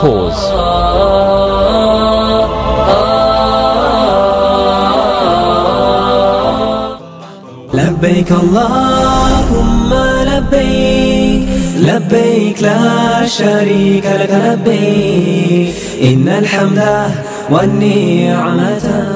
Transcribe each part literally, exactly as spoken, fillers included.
Tours. لبيك اللهم لبيك لبيك لا شريك لك لبيك إن الحمد والنعمة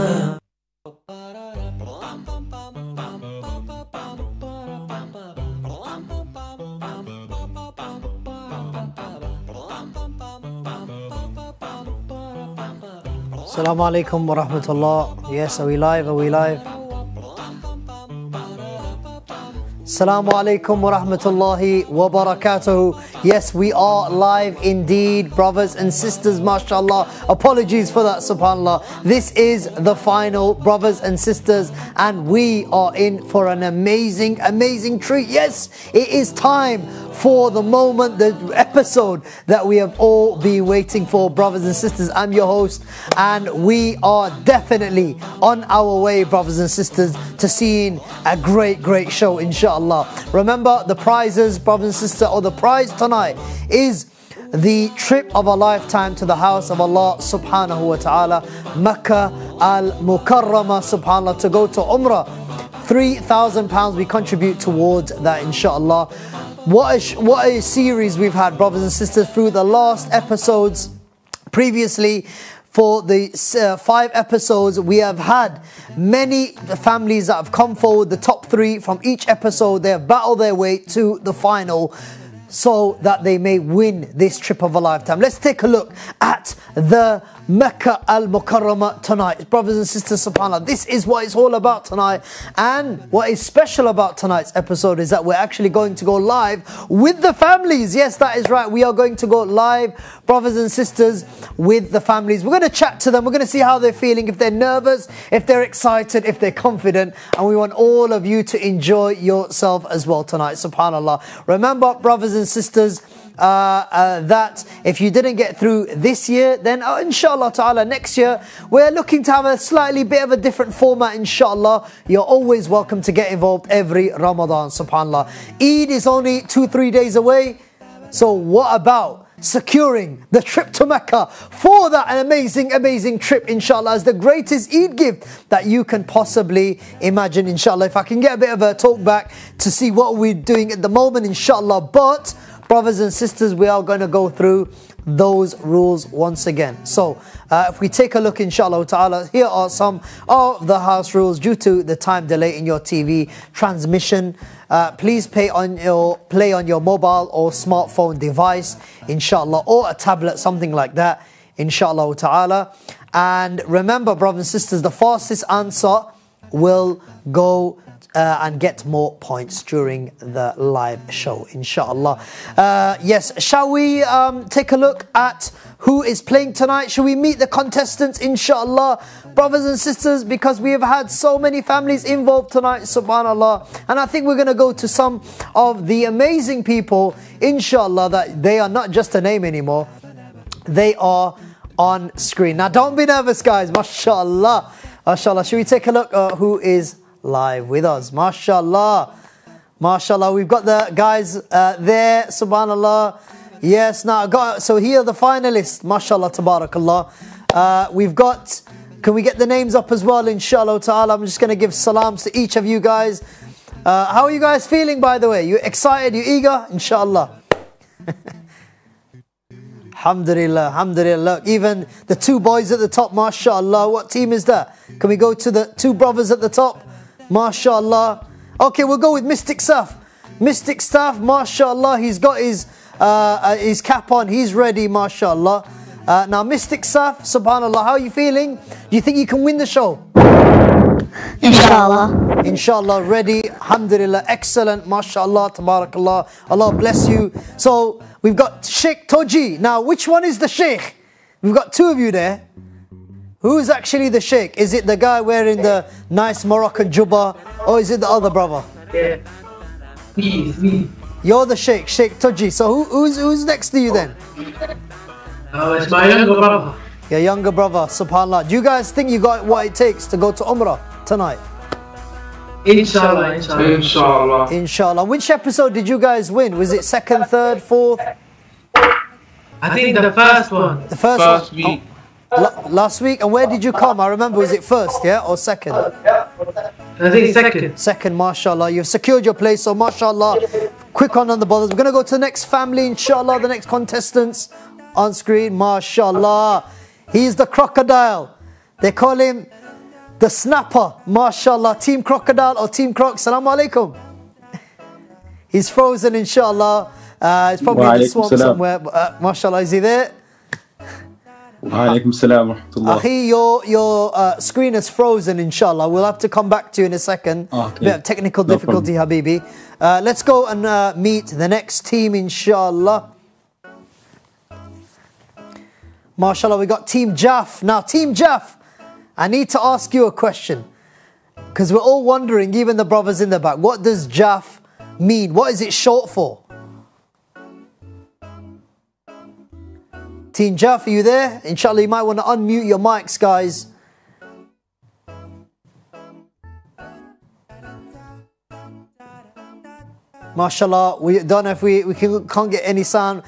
السلام عليكم ورحمة الله. Yes, are we live? Are we live? Assalamu alaikum wa rahmatullahi wa barakatuhu. Yes, we are live indeed, brothers and sisters, mashallah. Apologies for that, subhanallah. This is the final, brothers and sisters, and we are in for an amazing, amazing treat. Yes, it is time for the moment, the episode that we have all been waiting for, brothers and sisters. I'm your host, and we are definitely on our way, brothers and sisters, to seeing a great, great show, inshallah. Allah. Remember the prizes, brothers and sisters, or the prize tonight is the trip of a lifetime to the house of Allah subhanahu wa ta'ala, Makkah al-Mukarrama, subhanallah, to go to Umrah. three thousand pounds we contribute towards that, inshallah. What a, what a series we've had, brothers and sisters, through the last episodes previously. For the uh, five episodes, we have had many families that have come forward, the top three from each episode. They have battled their way to the final so that they may win this trip of a lifetime. Let's take a look at the Makkah al-Mukarrama tonight. Brothers and sisters, subhanAllah, this is what it's all about tonight. And what is special about tonight's episode is that we're actually going to go live with the families. Yes, that is right. We are going to go live, brothers and sisters, with the families. We're going to chat to them. We're going to see how they're feeling, if they're nervous, if they're excited, if they're confident. And we want all of you to enjoy yourself as well tonight, subhanAllah. Remember, brothers and sisters, Uh, uh, that if you didn't get through this year, then uh, inshallah ta'ala next year we're looking to have a slightly bit of a different format, inshallah. You're always welcome to get involved every Ramadan, subhanallah. Eid is only two, three days away, so what about securing the trip to Mecca for that amazing, amazing trip, inshallah, as the greatest Eid gift that you can possibly imagine, inshallah. If I can get a bit of a talk back to see what we're doing at the moment, inshallah, but brothers and sisters, we are going to go through those rules once again. So, uh, if we take a look, inshallah ta'ala, here are some of the house rules. Due to the time delay in your T V transmission, uh, please pay on your, play on your mobile or smartphone device, inshallah, or a tablet, something like that, inshallah ta'ala. And remember, brothers and sisters, the fastest answer will go Uh, and get more points during the live show, inshallah. Uh, yes, shall we um, take a look at who is playing tonight? Shall we meet the contestants, inshallah, brothers and sisters, because we have had so many families involved tonight, subhanallah. And I think we're going to go to some of the amazing people, inshallah, that they are not just a name anymore. They are on screen. Now, don't be nervous, guys. Mashallah. Mashallah. Shall we take a look at who is live with us? Mashallah, mashallah, we've got the guys uh, there, subhanallah. Yes, now I got, so here are the finalists, mashallah, tabarakallah. Uh, we've got, can we get the names up as well, inshallah ta'ala? I'm just going to give salams to each of you guys. Uh, how are you guys feeling, by the way? You excited, you eager, inshallah? Alhamdulillah, alhamdulillah. Look, even the two boys at the top, mashallah. What team is that? Can we go to the two brothers at the top? Mashallah. Okay, we'll go with Mystic Saf. Mystic Saf, mashallah, he's got his uh, uh, his cap on. He's ready, mashallah. Uh, now, Mystic Saf, subhanallah, how are you feeling? Do you think you can win the show? Inshallah. Inshallah, ready. Alhamdulillah, excellent. Mashallah, tabarakallah. Allah bless you. So, we've got Sheikh Toji. Now, which one is the Sheikh? We've got two of you there. Who's actually the sheikh? Is it the guy wearing the nice Moroccan jubba, or is it the other brother? Yeah. Me, me. You're the sheikh, Sheikh Toji. So who, who's who's next to you then? Oh, it's my younger brother. Your younger brother, subhanallah. Do you guys think you got what it takes to go to Umrah tonight? Inshallah, inshallah. Inshallah. Inshallah. Which episode did you guys win? Was it second, third, fourth? I think the first one. The first, first one. week. Oh, last week. And where did you come? I remember, was it first, yeah, or second? I think second. Second, mashallah. You've secured your place, so mashallah. Quick on on the bothers. We're going to go to the next family, inshallah, the next contestants on screen, mashallah. He's the crocodile. They call him the snapper, mashallah. Team Crocodile or Team Croc. Salaam alaikum. He's frozen, inshallah. Uh, it's probably in the swamp salam. somewhere. But, uh, mashallah, is he there? Alaikum salam wa rahmatullah. Akhi, your, your uh, screen is frozen, inshallah. We'll have to come back to you in a second. Okay. Bit of technical no difficulty, problem. Habibi. Uh, let's go and uh, meet the next team, inshallah. Mashallah, we got Team Jaff. Now, Team Jaff, I need to ask you a question, because we're all wondering, even the brothers in the back, what does Jaff mean? What is it short for? Team Jaff, are you there? Inshallah, you might want to unmute your mics, guys. Mashallah, we don't know if we, we can, can't get any sound.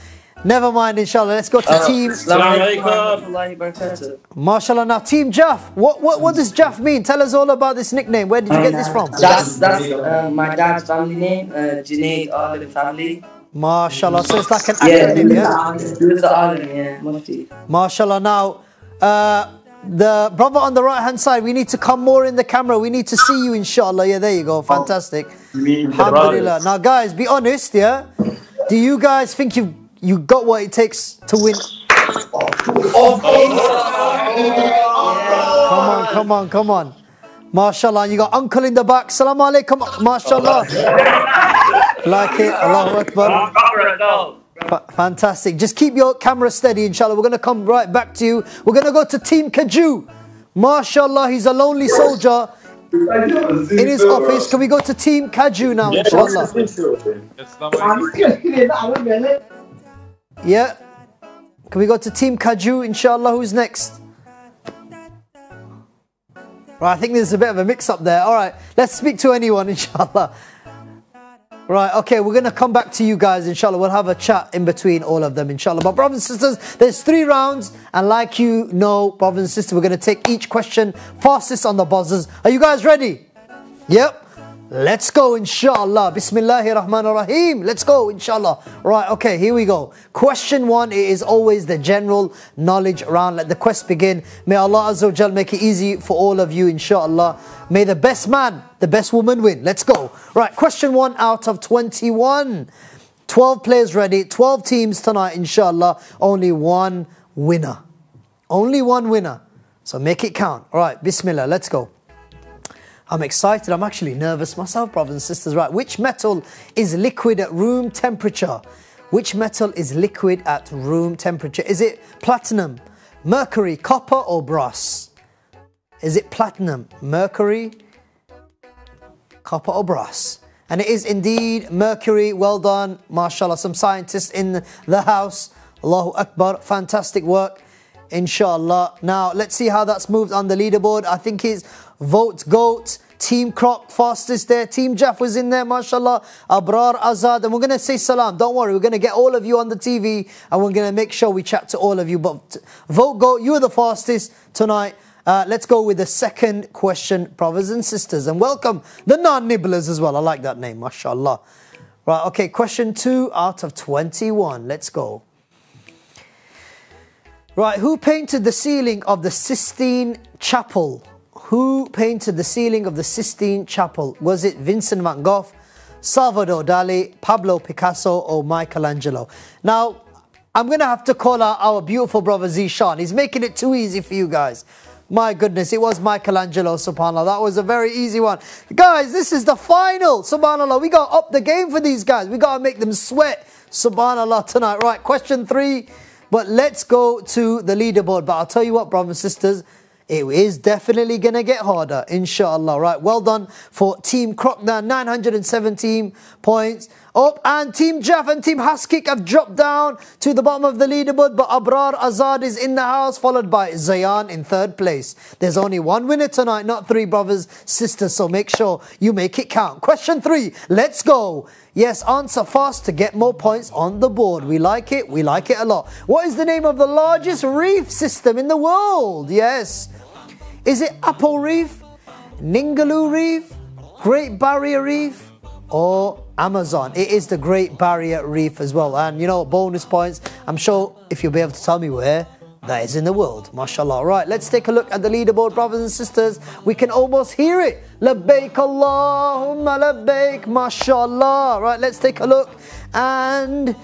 Never mind, inshallah. Let's go to uh, Team... Mashallah, now Team Jaff. What, what, what does Jaff mean? Tell us all about this nickname. Where did you um, get this from? That's, that's uh, my dad's family name. Uh, Junaid, all the family. Mashallah, so it's like an acronym, yeah? It's the acronym, yeah. Mashallah, now, uh, the brother on the right-hand side, we need to come more in the camera. We need to see you, inshallah. Yeah, there you go. Fantastic. Alhamdulillah. Now, guys, be honest, yeah? Do you guys think you've, you got what it takes to win? Oh, yeah. Come on, come on, come on. Mashallah, you got uncle in the back. Salaam alaikum, mashallah. Like it, Allahu Akbar. F fantastic. Just keep your camera steady, inshallah. We're going to come right back to you. We're going to go to Team Kaju. Mashallah, he's a lonely soldier in his office. Can we go to Team Kaju now, inshallah? Yeah. Can we go to Team Kaju, inshallah? Who's next? Right, I think there's a bit of a mix-up there. All right, let's speak to anyone, inshallah. Right, okay, we're going to come back to you guys, inshallah. We'll have a chat in between all of them, inshallah. But brothers and sisters, there's three rounds. And like you know, brothers and sisters, we're going to take each question fastest on the buzzers. Are you guys ready? Yep. Let's go, inshallah. Bismillahir Rahmanir Rahim. Let's go, inshallah. Right, okay, here we go. Question one, it is always the general knowledge round. Let the quest begin. May Allah Azza wa Jal make it easy for all of you, inshallah. May the best man, the best woman win. Let's go. Right, question one out of twenty-one. twelve players ready, twelve teams tonight, inshallah. Only one winner. Only one winner. So make it count. All right, bismillah, let's go. I'm excited. I'm actually nervous myself, brothers and sisters. Right, which metal is liquid at room temperature? Which metal is liquid at room temperature? Is it platinum, mercury, copper or brass? Is it platinum, mercury, copper or brass? And it is indeed mercury. Well done, mashallah. Some scientists in the house. Allahu Akbar. Fantastic work, inshallah. Now, let's see how that's moved on the leaderboard. I think it's Vote Goat, Team Croc, fastest there. Team Jaff was in there, mashallah. Abrar Azad. And we're going to say salam. Don't worry, we're going to get all of you on the T V and we're going to make sure we chat to all of you. But Vote Goat, you are the fastest tonight. Uh, let's go with the second question, brothers and sisters. And welcome the non-nibblers as well. I like that name, mashallah. Right, okay, question two out of twenty-one. Let's go. Right, who painted the ceiling of the Sistine Chapel? Who painted the ceiling of the Sistine Chapel? Was it Vincent van Gogh, Salvador Dali, Pablo Picasso or Michelangelo? Now, I'm going to have to call out our beautiful brother Zishan. He's making it too easy for you guys. My goodness, it was Michelangelo, subhanAllah. That was a very easy one. Guys, this is the final, subhanAllah. We got to up the game for these guys. We got to make them sweat, subhanAllah, tonight. Right, question three. But let's go to the leaderboard. But I'll tell you what, brothers and sisters, it is definitely going to get harder, inshallah. Right, well done for Team Croc, nine hundred seventeen points. up, and Team Jaff and Team Haskik have dropped down to the bottom of the leaderboard, but Abrar Azad is in the house, followed by Zayan in third place. There's only one winner tonight, not three, brothers, sisters, so make sure you make it count. Question three, let's go. Yes, answer fast to get more points on the board. We like it, we like it a lot. What is the name of the largest reef system in the world? Yes. Is it Apollo Reef, Ningaloo Reef, Great Barrier Reef, or Amazon? It is the Great Barrier Reef as well. And you know, bonus points, I'm sure if you'll be able to tell me where that is in the world. MashaAllah. Right, let's take a look at the leaderboard, brothers and sisters. We can almost hear it. Labbaik Allahumma labbaik, MashaAllah. Right, let's take a look. And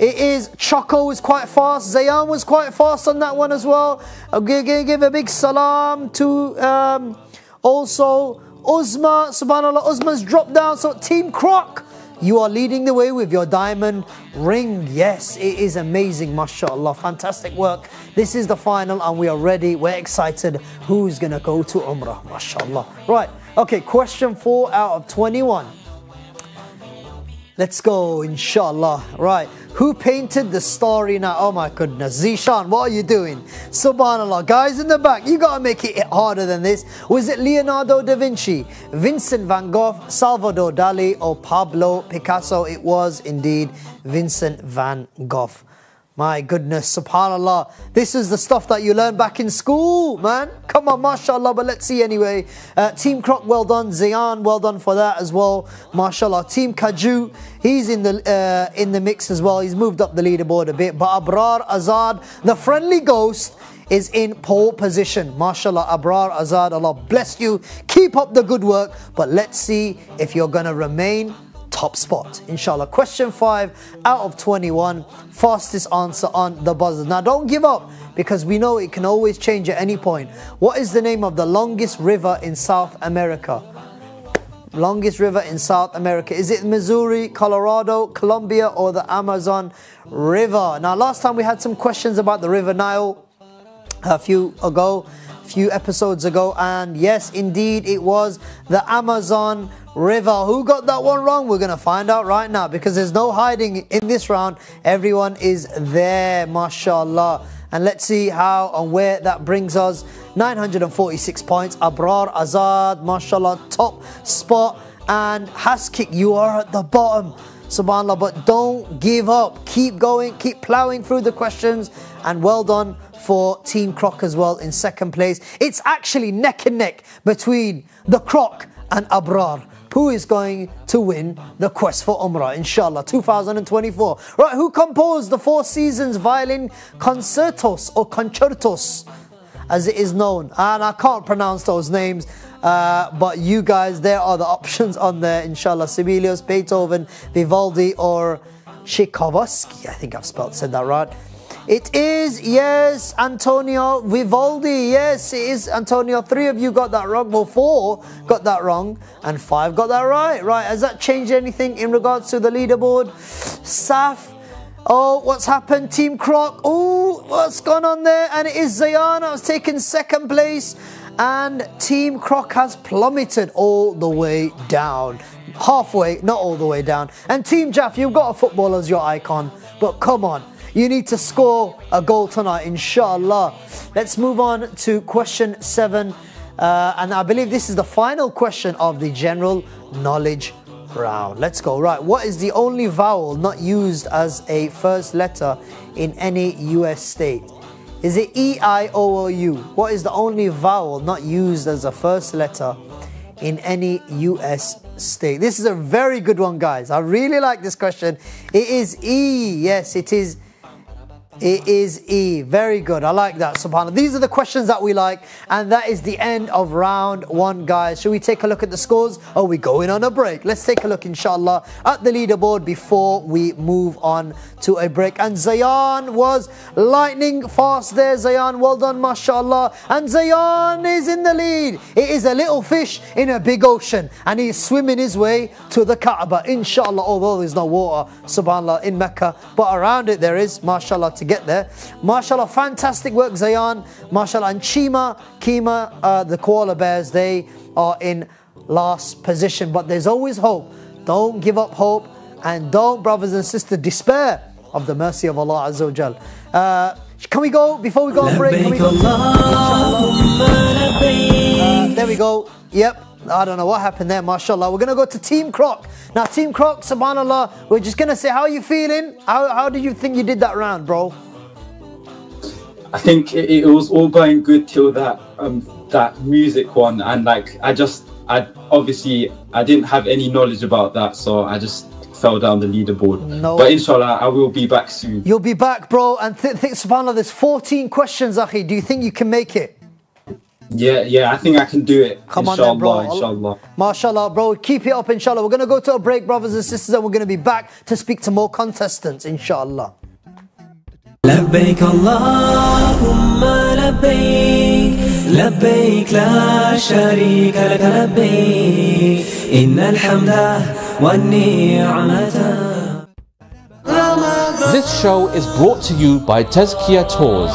it is Choco was quite fast. Zayan was quite fast on that one as well. Give a big salam to um, also Uzma. SubhanAllah, Uzma's dropped down. So Team Croc, you are leading the way with your diamond ring. Yes, it is amazing, mashallah. Fantastic work. This is the final and we are ready. We're excited. Who's going to go to Umrah, mashallah. Right, okay, question four out of twenty-one. Let's go, inshallah. Right, who painted the Starry Night? Oh my goodness, Zishan, what are you doing? SubhanAllah, guys in the back, you gotta make it harder than this. Was it Leonardo da Vinci, Vincent van Gogh, Salvador Dali, or Pablo Picasso? It was indeed Vincent van Gogh. My goodness, SubhanAllah. This is the stuff that you learn back in school, man. Come on, mashallah, but let's see anyway. Uh, Team Croc, well done. Zayan, well done for that as well, mashallah. Team Kaju, he's in the, uh, in the mix as well. He's moved up the leaderboard a bit. But Abrar Azad, the friendly ghost, is in pole position. MashaAllah, Abrar Azad, Allah bless you. Keep up the good work. But let's see if you're going to remain top spot, inshallah. Question five out of twenty-one, fastest answer on the buzzer. Now don't give up, because we know it can always change at any point. What is the name of the longest river in South America? Longest river in South America. Is it Missouri, Colorado, Colombia, or the Amazon River? Now last time we had some questions about the River Nile a few ago, a few episodes ago, and yes, indeed, it was the Amazon River. Who got that one wrong? We're going to find out right now, because there's no hiding in this round. Everyone is there, mashallah. And let's see how and where that brings us. nine hundred forty-six points. Abrar Azad, mashallah, top spot. And Haskik, you are at the bottom, subhanallah. But don't give up. Keep going. Keep plowing through the questions. And well done for Team Croc as well in second place. It's actually neck and neck between the Croc and Abrar. Who is going to win the quest for Umrah, inshallah, two thousand twenty-four. Right, who composed the Four Seasons Violin Concertos, or Concertos, as it is known? And I can't pronounce those names, uh, but you guys, there are the options on there, inshallah. Sibelius, Beethoven, Vivaldi, or Tchaikovsky. I think I've spelled, said that right. It is, yes, Antonio Vivaldi. Yes, it is, Antonio. Three of you got that wrong. Well, four got that wrong. And five got that right. Right, has that changed anything in regards to the leaderboard? Saf. Oh, what's happened? Team Croc. Oh, what's gone on there? And it is Zayan. I was taking second place. And Team Croc has plummeted all the way down. Halfway, not all the way down. And Team Jaff, you've got a footballer as your icon. But come on. You need to score a goal tonight, inshallah. Let's move on to question seven. Uh, and I believe this is the final question of the general knowledge round. Let's go. Right, what is the only vowel not used as a first letter in any U S state? Is it E I O O U? What is the only vowel not used as a first letter in any U S state? This is a very good one, guys. I really like this question. It is E. Yes, it is It is E. Very good. I like that, subhanAllah. These are the questions that we like. And that is the end of round one, guys. Should we take a look at the scores? Or are we going on a break? Let's take a look, inshallah, at the leaderboard before we move on to a break. And Zayan was lightning fast there. Zayan, well done, mashallah. And Zayan is in the lead. It is a little fish in a big ocean. And he is swimming his way to the Kaaba, inshallah. Although there's no water, subhanAllah, in Mecca. But around it there is, mashallah, to get there. MashaAllah, fantastic work, Zayan. MashaAllah, and Chima, Kima, uh, the koala bears, they are in last position. But there's always hope. Don't give up hope. and don't, brothers and sisters, despair of the mercy of Allah Azza wa Jal. Uh, can we go, before we go on break, can we go? Uh, there we go, yep. I don't know what happened there, mashallah. We're going to go to Team Croc. Now, Team Croc, subhanallah, we're just going to say, how are you feeling? How, how do you think you did that round, bro? I think it, it was all going good till that um, that music one. And like, I just, I obviously, I didn't have any knowledge about that. So I just fell down the leaderboard. No. But inshallah, I will be back soon. You'll be back, bro. And th th subhanallah, there's fourteen questions, akhi. Do you think you can make it? Yeah, yeah, I think I can do it. Come inshallah, on then, bro. Inshallah. Mashallah, bro. Keep it up, inshallah. We're going to go to a break, brothers and sisters, and we're going to be back to speak to more contestants, inshallah. Labbaik Allahumma labbaik, labbaik la sharika laka labbaik, innal hamda wan ni'mata. This show is brought to you by Tazkiyah Tours.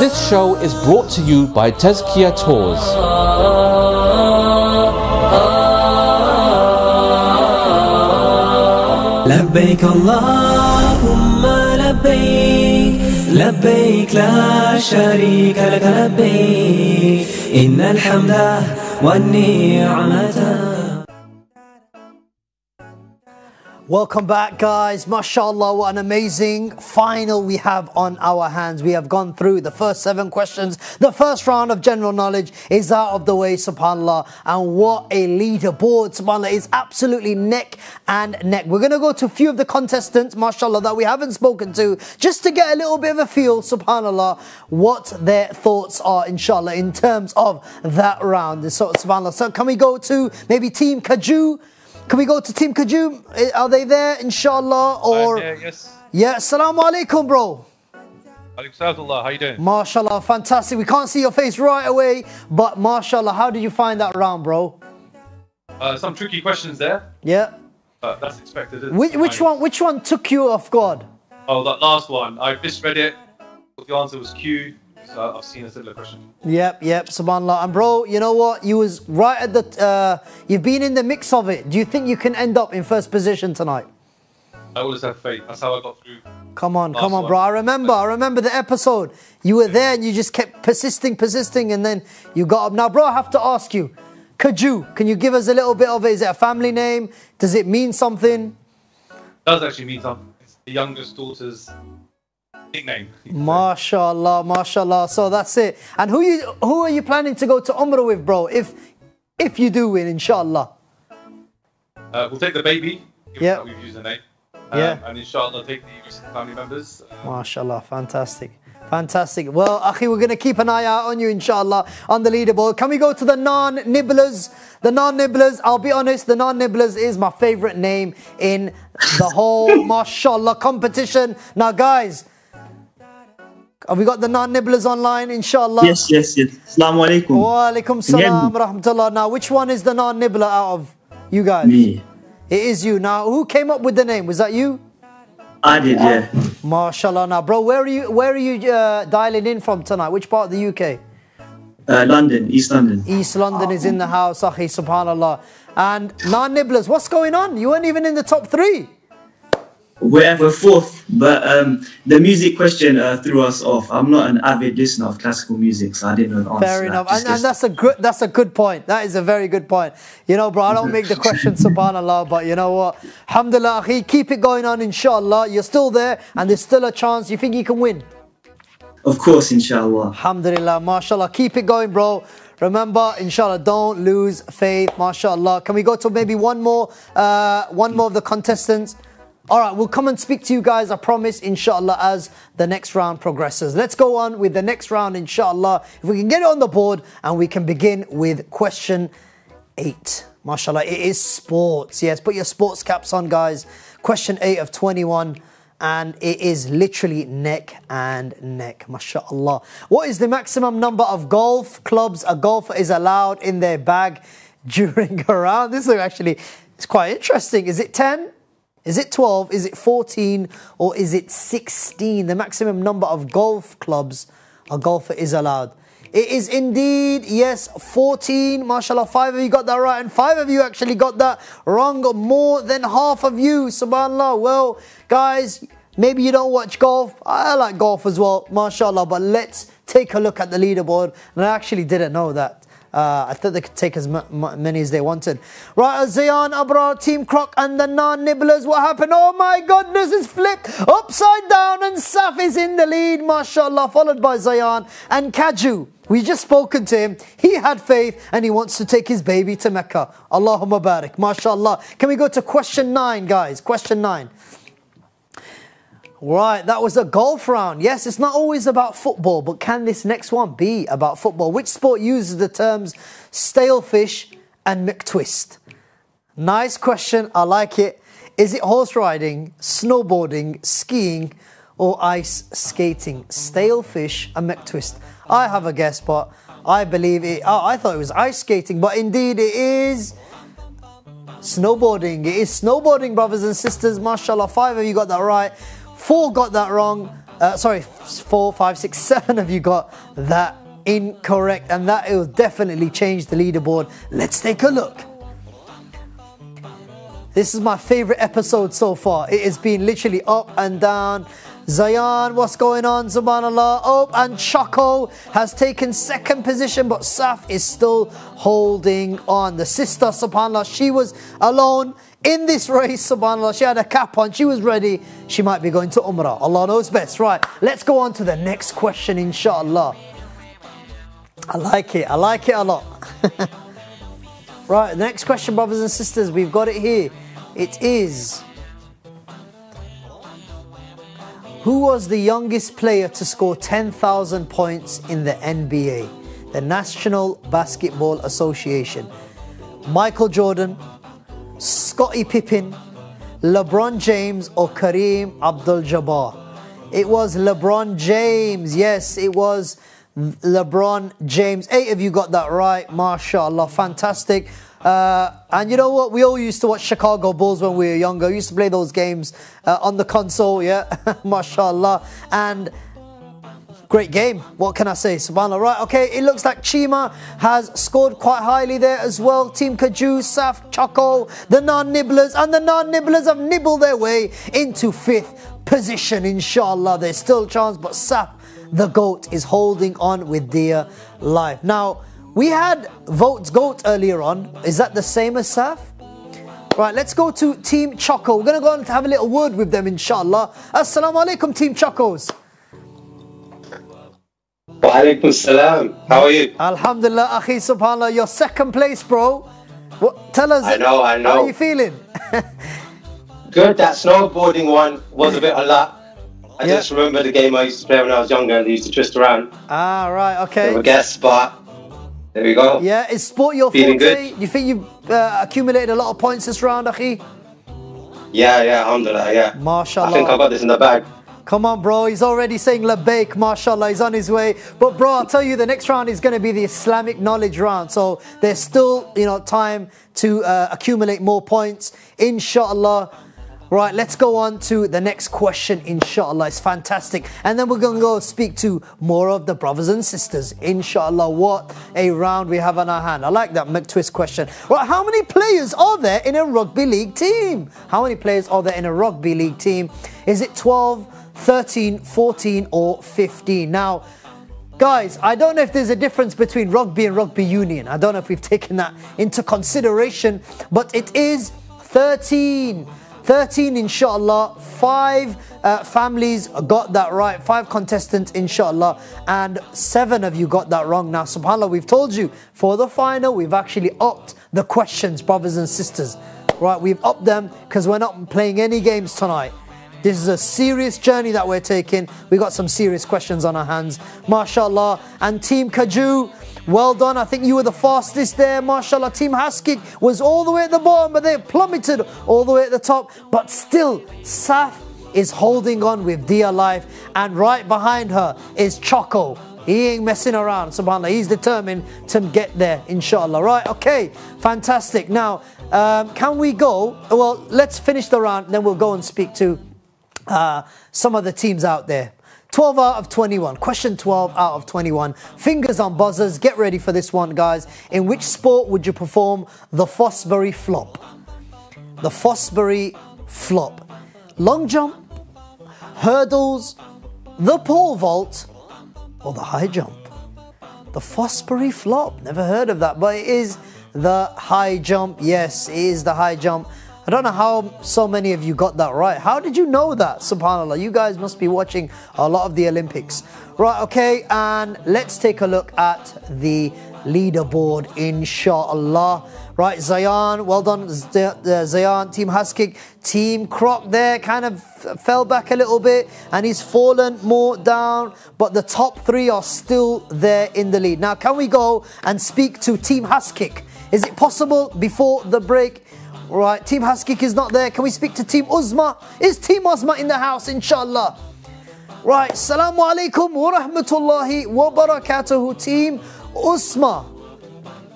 This show is brought to you by Tazkiyah Tours. لبيك اللهم لبيك لبيك لا شريك لك لبيك إن الحمد والنعمة. Welcome back, guys. MashaAllah, what an amazing final we have on our hands. We have gone through the first seven questions. The first round of general knowledge is out of the way, subhanAllah. And what a leaderboard, subhanAllah. It's absolutely neck and neck. We're going to go to a few of the contestants, MashaAllah, that we haven't spoken to, just to get a little bit of a feel, subhanAllah, what their thoughts are, inshallah, in terms of that round. So, subhanAllah, so can we go to maybe Team Kaju? Can we go to Team Kaju? Are they there, inshallah? Or uh, yeah, yes. Yeah, assalamu alaikum, bro. Alaikum salam, how you doing? MashaAllah, fantastic. We can't see your face right away, but MashaAllah, how did you find that round, bro? Uh, some tricky questions there. Yeah. Uh, that's expected, isn't which, it? Which one, which one took you off guard? Oh, that last one. I misread it. The answer was Q. So I've seen a similar question. Yep, yep, subhanAllah. And bro, you know what? You was right at the... Uh, you've been in the mix of it. Do you think you can end up in first position tonight? I always have faith. That's how I got through. Come on, come on, one. bro. I remember, I remember the episode. You were yeah. there and you just kept persisting, persisting, and then you got up. Now, bro, I have to ask you. Kaju, can you give us a little bit of it? Is it a family name? Does it mean something? It does actually mean something. It's the youngest daughter's... nickname. MashaAllah, MashaAllah. So that's it. And who you who are you planning to go to Umrah with, bro? If if you do win, inshallah. Uh, we'll take the baby. Yeah. We've used the name. Um, yeah. And inshallah, take the family members. Um, MashaAllah, fantastic. Fantastic. Well, Akhi, we're going to keep an eye out on you, inshallah, on the leaderboard. Can we go to the non-nibblers? The non-nibblers, I'll be honest, the non-nibblers is my favorite name in the whole, MashaAllah, competition. Now, guys, have we got the non-nibblers online, inshallah? Yes, yes, yes. Assalamu alaikum. Wa alaikum salam, rahmatullah. Now, which one is the non-nibbler out of you guys? Me. It is you. Now, who came up with the name? Was that you? I did, yeah. MashaAllah. Now, bro, where are you, where are you uh, dialing in from tonight? Which part of the U K? Uh, London, East London. East London is in the house, akhi, subhanallah. And non-nibblers, what's going on? You weren't even in the top three. We're fourth, but um, the music question uh, threw us off. I'm not an avid listener of classical music, so I didn't know the answer. Fair enough, and, and that's a good that's a good point. That is a very good point. You know, bro, I don't make the question, subhanallah, but you know what? Alhamdulillah, akhi, keep it going on, inshallah. You're still there, and there's still a chance. You think you can win? Of course, inshallah. Alhamdulillah, mashallah, keep it going, bro. Remember, inshallah, don't lose faith, mashallah. Can we go to maybe one more, uh, one more of the contestants? All right, we'll come and speak to you guys, I promise, inshallah, as the next round progresses. Let's go on with the next round, inshallah. If we can get it on the board, and we can begin with question eight. MashaAllah, it is sports. Yes, put your sports caps on, guys. Question eight of twenty-one, and it is literally neck and neck. MashaAllah. What is the maximum number of golf clubs a golfer is allowed in their bag during a round? This is actually, it's quite interesting. Is it ten? Is it twelve, is it fourteen, or is it sixteen? The maximum number of golf clubs a golfer is allowed. It is indeed, yes, fourteen. MashaAllah, five of you got that right, and five of you actually got that wrong. More than half of you, subhanAllah. Well, guys, maybe you don't watch golf. I like golf as well, MashaAllah. But let's take a look at the leaderboard. And I actually didn't know that. Uh, I thought they could take as m m many as they wanted. Right, Zayan, Abrar, Team Croc, and the non-nibblers. What happened? Oh my goodness, it's flipped upside down, and Saf is in the lead, mashallah, followed by Zayan and Kaju. We just spoken to him. He had faith, and he wants to take his baby to Mecca. Allahumma barik, mashallah. Can we go to question nine, guys? Question nine. Right, that was a golf round. Yes, it's not always about football, but can this next one be about football? Which sport uses the terms stale fish and McTwist? Nice question, I like it. Is it horse riding, snowboarding, skiing, or ice skating? Stale fish and McTwist. I have a guess, but I believe it. Oh, I thought it was ice skating, but indeed it is... snowboarding. It is snowboarding, brothers and sisters. MashaAllah, five of you got that right. Four got that wrong. Uh, sorry, four, five, six, seven of you got that incorrect. And that will definitely change the leaderboard. Let's take a look. This is my favorite episode so far. It has been literally up and down. Zayan, what's going on? Subhanallah. Oh, and Choco has taken second position, but Saf is still holding on. The sister, subhanallah, she was alone in this race, subhanallah. She had a cap on, she was ready. She might be going to Umrah. Allah knows best. Right, let's go on to the next question, inshallah. I like it, I like it a lot. Right, the next question, brothers and sisters, we've got it here. It is, who was the youngest player to score ten thousand points in the N B A, the National Basketball Association? Michael Jordan, Scottie Pippen, LeBron James, or Kareem Abdul-Jabbar? It was LeBron James. Yes, it was LeBron James. Eight of you got that right. MashaAllah, fantastic. Uh, and you know what? We all used to watch Chicago Bulls when we were younger. We used to play those games uh, on the console, yeah. MashaAllah. And great game. What can I say? Subhanallah. Right, okay. It looks like Chima has scored quite highly there as well. Team Kaju, Saf, Choco, the non-nibblers, and the non-nibblers have nibbled their way into fifth position, inshallah. There's still a chance, but Saf, the GOAT, is holding on with dear life. Now, we had votes GOAT earlier on. Is that the same as Saf? Right, let's go to Team Choco. We're going to go and have a little word with them, inshallah. Assalamu alaikum, Team Chocos. Wa alaikum salam. How are you? Alhamdulillah, akhi, subhanallah. You're second place, bro. What, tell us. I know, I know. How are you feeling? Good. That snowboarding one was a bit a lot. I yep. just remember the game I used to play when I was younger, and they used to twist around. Ah, right, okay. They guess, but there we go. Yeah, is sport your Feeling forte? Good. You think you've uh, accumulated a lot of points this round, akhi? Yeah, yeah, alhamdulillah, yeah. MashaAllah. I think I got this in the bag. Come on, bro. He's already saying labaik, mashallah. He's on his way. But, bro, I'll tell you, the next round is going to be the Islamic knowledge round. So there's still, you know, time to uh, accumulate more points, inshallah. Right, let's go on to the next question, inshallah. It's fantastic. And then we're going to go speak to more of the brothers and sisters, inshallah. What a round we have on our hand. I like that McTwist question. Right, how many players are there in a rugby league team? How many players are there in a rugby league team? Is it twelve, thirteen, fourteen, or fifteen? Now, guys, I don't know if there's a difference between rugby and rugby union. I don't know if we've taken that into consideration, but it is thirteen. thirteen, inshallah. Five uh, families got that right. Five contestants, inshallah. And seven of you got that wrong. Now, subhanAllah, we've told you, for the final, we've actually upped the questions, brothers and sisters. Right, we've upped them because we're not playing any games tonight. This is a serious journey that we're taking. We've got some serious questions on our hands. MashaAllah. And Team Kaju, well done. I think you were the fastest there. MashaAllah. Team Haskik was all the way at the bottom, but they plummeted all the way at the top. But still, Saf is holding on with dear life. And right behind her is Choco. He ain't messing around, subhanAllah. He's determined to get there, inshallah. Right, okay, fantastic. Now, um, can we go? Well, let's finish the round, then we'll go and speak to Uh, some of the teams out there. twelve out of twenty-one. Question twelve out of twenty-one. Fingers on buzzers. Get ready for this one, guys. In which sport would you perform the Fosbury flop? The Fosbury flop. Long jump, hurdles, the pole vault, or the high jump? The Fosbury flop. Never heard of that, but it is the high jump. Yes, it is the high jump. I don't know how so many of you got that right. How did you know that, subhanAllah? You guys must be watching a lot of the Olympics. Right, okay, and let's take a look at the leaderboard, inshallah. Right, Zayan, well done, Zayan. Team Haskik, Team Croc there kind of fell back a little bit, and he's fallen more down, but the top three are still there in the lead. Now, can we go and speak to Team Haskik? Is it possible before the break? Right, Team Haskik is not there. Can we speak to Team Uzma? Is Team Uzma in the house, inshallah? Right, Salamu Alaikum wa Rahmatullahi wa Barakatuhu, Team Uzma.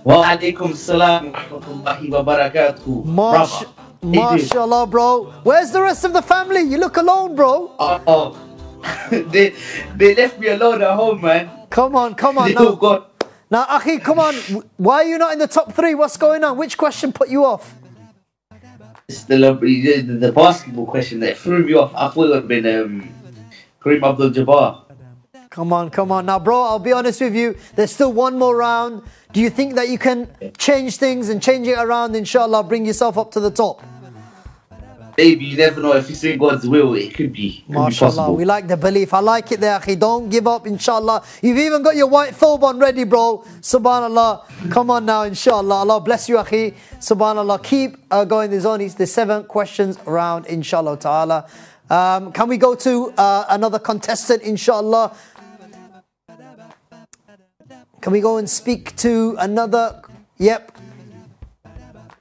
Wa Alaikum Salam wa Rahmatullahi wa Barakatuhu. Mash MashaAllah, bro. Where's the rest of the family? You look alone, bro. Uh oh. they, they left me alone at home, man. Come on, come on. They now, got... now Akhi, come on. Why are you not in the top three? What's going on? Which question put you off? It's the, the, the basketball question that threw me off. I thought it would have been um, Kareem Abdul-Jabbar. Come on, come on. Now, bro, I'll be honest with you. There's still one more round. Do you think that you can change things and change it around, inshallah, bring yourself up to the top? Baby, you never know. If it's in God's will, it could be. MashaAllah, we like the belief. I like it there, akhi. Don't give up, inshallah. You've even got your white thobe on ready, bro. SubhanAllah. Come on now, inshallah. Allah bless you, akhi. SubhanAllah. Keep uh, going. There's only the seven questions round, inshallah ta'ala. Um, can we go to uh, another contestant, inshallah? Can we go and speak to another? Yep.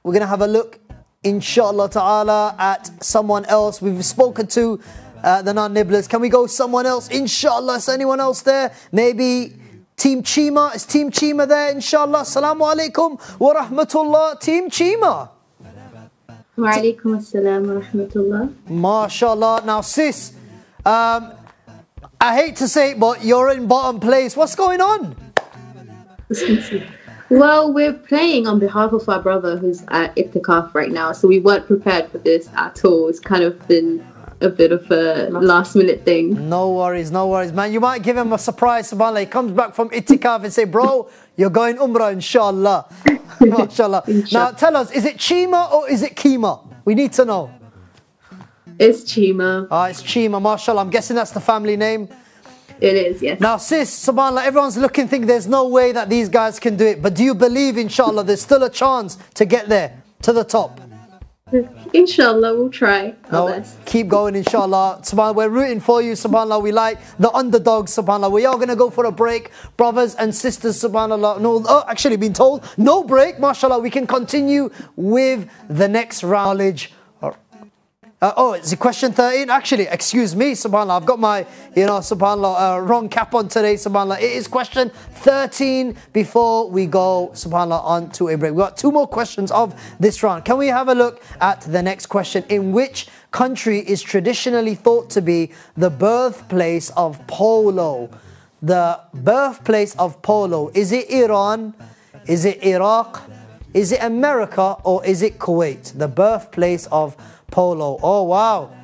We're going to have a look, inshallah ta'ala, at someone else. We've spoken to uh, the non-nibblers. Can we go someone else, inshallah? Is anyone else there? Maybe Team Chima. Is Team Chima there, inshallah? Assalamu alaikum wa rahmatullah. Team Chima. Wa alaikum assalam wa rahmatullah. MashaAllah. Now sis, um, I hate to say it, but you're in bottom place. What's going on? Well, we're playing on behalf of our brother who's at Itikaf right now, so we weren't prepared for this at all. It's kind of been a bit of a last minute thing. No worries, no worries, man. You might give him a surprise, subhanAllah. He comes back from Itikaf and say, bro, you're going Umrah, inshallah. MashaAllah. Inshallah. Now tell us, is it Chima or is it Kima? We need to know. It's Chima. Ah, it's Chima, MashaAllah. I'm guessing that's the family name. It is, yes. Now sis, subhanAllah, everyone's looking, think there's no way that these guys can do it. But do you believe, inshallah, there's still a chance to get there, to the top? Inshallah, we'll try our best. Keep going, inshallah. SubhanAllah, we're rooting for you, subhanAllah. We like the underdogs, subhanAllah. We are going to go for a break, brothers and sisters, subhanAllah. No, oh, actually, been told, no break, mashallah. We can continue with the next knowledge. Uh, oh, is it question thirteen? Actually, excuse me, subhanAllah. I've got my, you know, subhanAllah, uh, wrong cap on today, subhanAllah. It is question thirteen before we go, subhanAllah, on to a break. We've got two more questions of this round. Can we have a look at the next question? In which country is traditionally thought to be the birthplace of polo? The birthplace of polo. Is it Iran? Is it Iraq? Is it America? Or is it Kuwait? The birthplace of polo. Oh wow.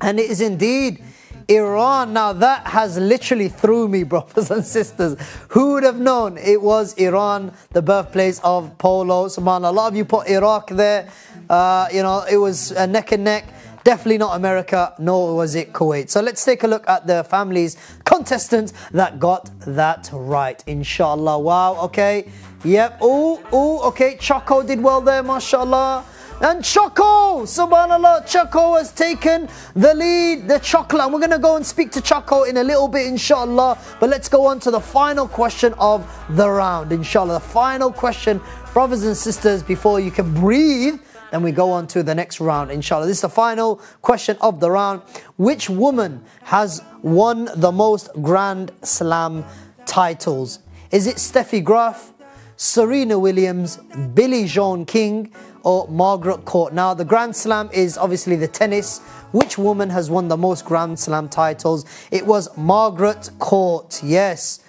And it is indeed Iran. Now that has literally threw me, brothers and sisters. Who would have known it was Iran, the birthplace of polo? SubhanAllah, a lot of you put Iraq there. Uh, you know, it was uh, neck and neck. Definitely not America, nor was it Kuwait. So let's take a look at the families, contestants that got that right, inshallah. Wow, okay. Yep. Oh, oh, okay. Choco did well there, mashallah. And Choco, subhanAllah, Choco has taken the lead, the chocolate. And we're going to go and speak to Choco in a little bit, inshallah. But let's go on to the final question of the round, inshallah. The final question, brothers and sisters, before you can breathe. Then we go on to the next round, inshallah. This is the final question of the round. Which woman has won the most Grand Slam titles? Is it Steffi Graf, Serena Williams, Billie Jean King, or Margaret Court? Now, the Grand Slam is obviously the tennis. Which woman has won the most Grand Slam titles? It was Margaret Court, yes.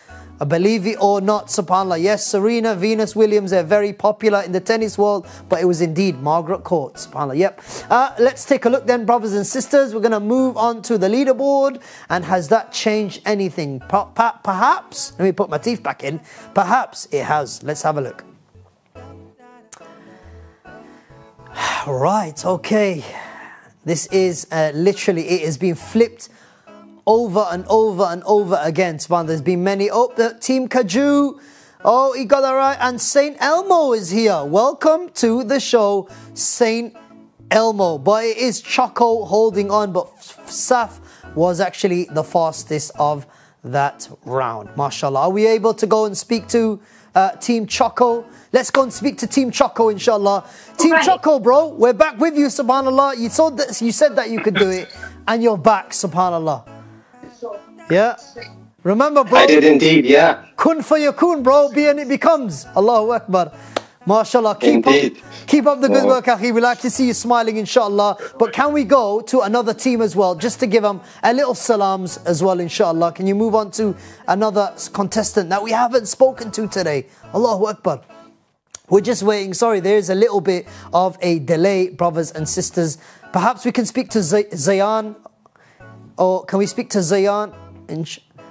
Believe it or not, subhanAllah. Yes, Serena, Venus Williams, they're very popular in the tennis world, but it was indeed Margaret Court, subhanAllah. Yep. Uh, let's take a look then, brothers and sisters. We're going to move on to the leaderboard. And has that changed anything? Perhaps, let me put my teeth back in. Perhaps it has. Let's have a look. Right, okay. This is uh, literally, it has been flipped over and over and over again. SubhanAllah, there's been many. Oh, the Team Kaju. Oh, he got that right. And Saint Elmo is here. Welcome to the show, Saint Elmo. But it is Choco holding on. But Saf was actually the fastest of that round. MashaAllah. Are we able to go and speak to Uh, Team Choco? Let's go and speak to Team Choco, inshallah. Team right. Choco, bro, we're back with you, subhanAllah. You, saw that, you said that you could do it, and you're back, subhanAllah. Yeah? Remember, bro? I did indeed, yeah. Kun fayakun, bro, be and it becomes. Allahu Akbar. MashaAllah, keep indeed. up, keep up the good work, akhi. We like to see you smiling, inshallah. But can we go to another team as well, just to give them a little salams as well, inshallah? Can you move on to another contestant that we haven't spoken to today? Allahu Akbar. We're just waiting. Sorry, there is a little bit of a delay, brothers and sisters. Perhaps we can speak to Zayan. Or can we speak to Zayan?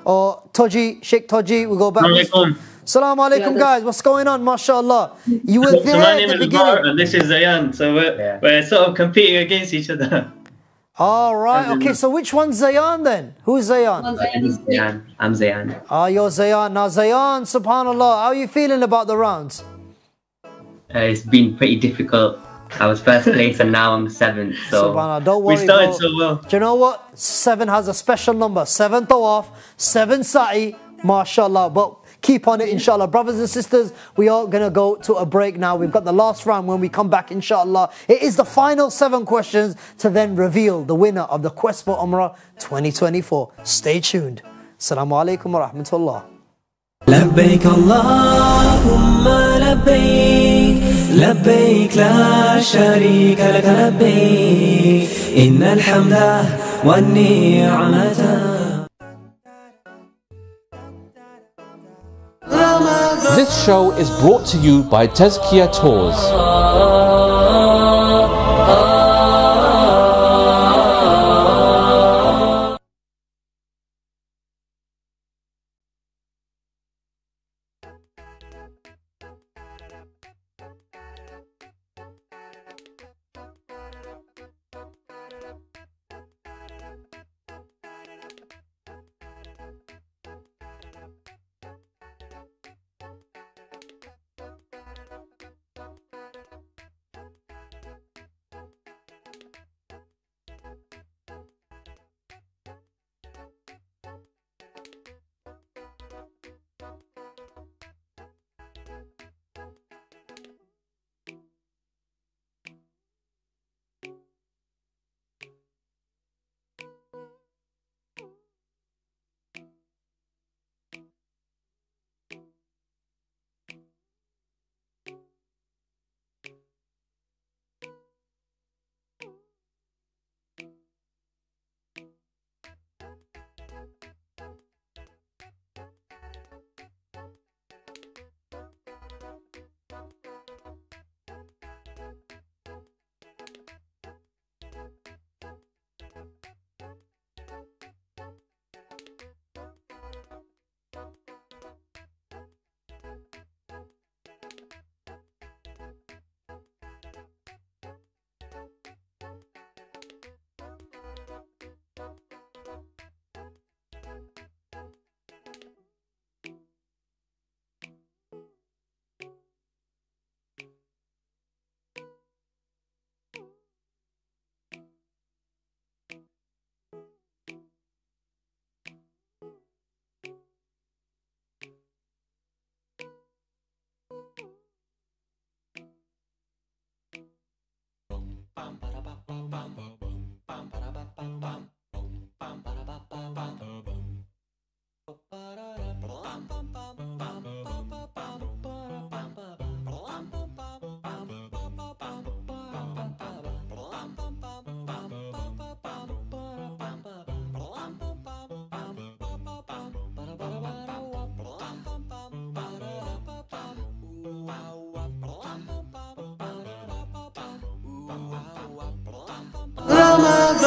Or Toji, Sheikh Toji, we'll go back. Assalamu alaikum, yeah, guys. What's going on? MashaAllah. You were there so my name at the is beginning. Abrar, and this is Zayan. So we're, yeah. we're sort of competing against each other. All right. Okay, so which one's Zayan then? Who's Zayan? I'm Zayan. I'm Zayan. Ah, you're Zayan. Now, Zayan, subhanAllah, how are you feeling about the rounds? Uh, it's been pretty difficult. I was first place and now I'm seventh. So Subhanallah, don't worry, we started bro. so well. Do you know what? Seven has a special number. Seven tawaf, seven sa'i, mashallah. But keep on it, inshallah. Brothers and sisters, we are going to go to a break now. We've got the last round when we come back, inshallah. It is the final seven questions to then reveal the winner of the Quest for Umrah twenty twenty-four. Stay tuned. Assalamu alaikum wa rahmatullah. لبيك اللهم لبيك لبيك لا شريك لك لبيك إن الحمد والنعمة This show is brought to you by Tazkiyah Tours.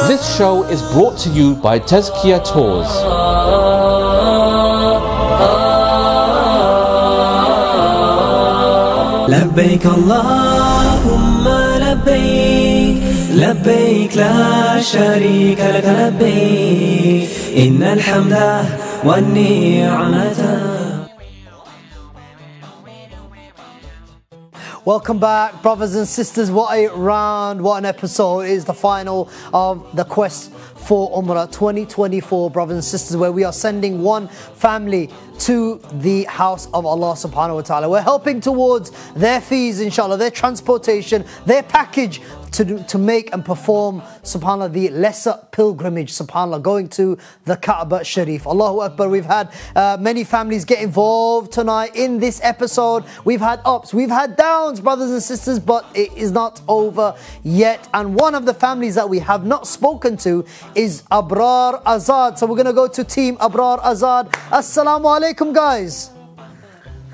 This show is brought to you by Tazkiyah Tours. لبيك اللهم لبيك لبيك لا شريك لك لبيك إن الحمد والنعمة Welcome back, brothers and sisters. What a round, what an episode. It is the final of the Quest for Umrah twenty twenty-four, brothers and sisters, where we are sending one family to the house of Allah subhanahu wa ta'ala. We're helping towards their fees, inshallah, their transportation, their package to do, to make and perform, subhanAllah, the lesser pilgrimage, subhanAllah, going to the Kaaba Sharif. Allahu Akbar, we've had uh, many families get involved tonight in this episode. We've had ups, we've had downs, brothers and sisters, but it is not over yet. And one of the families that we have not spoken to is Abrar Azad. So we're going to go to Team Abrar Azad. Assalamu alaikum, guys.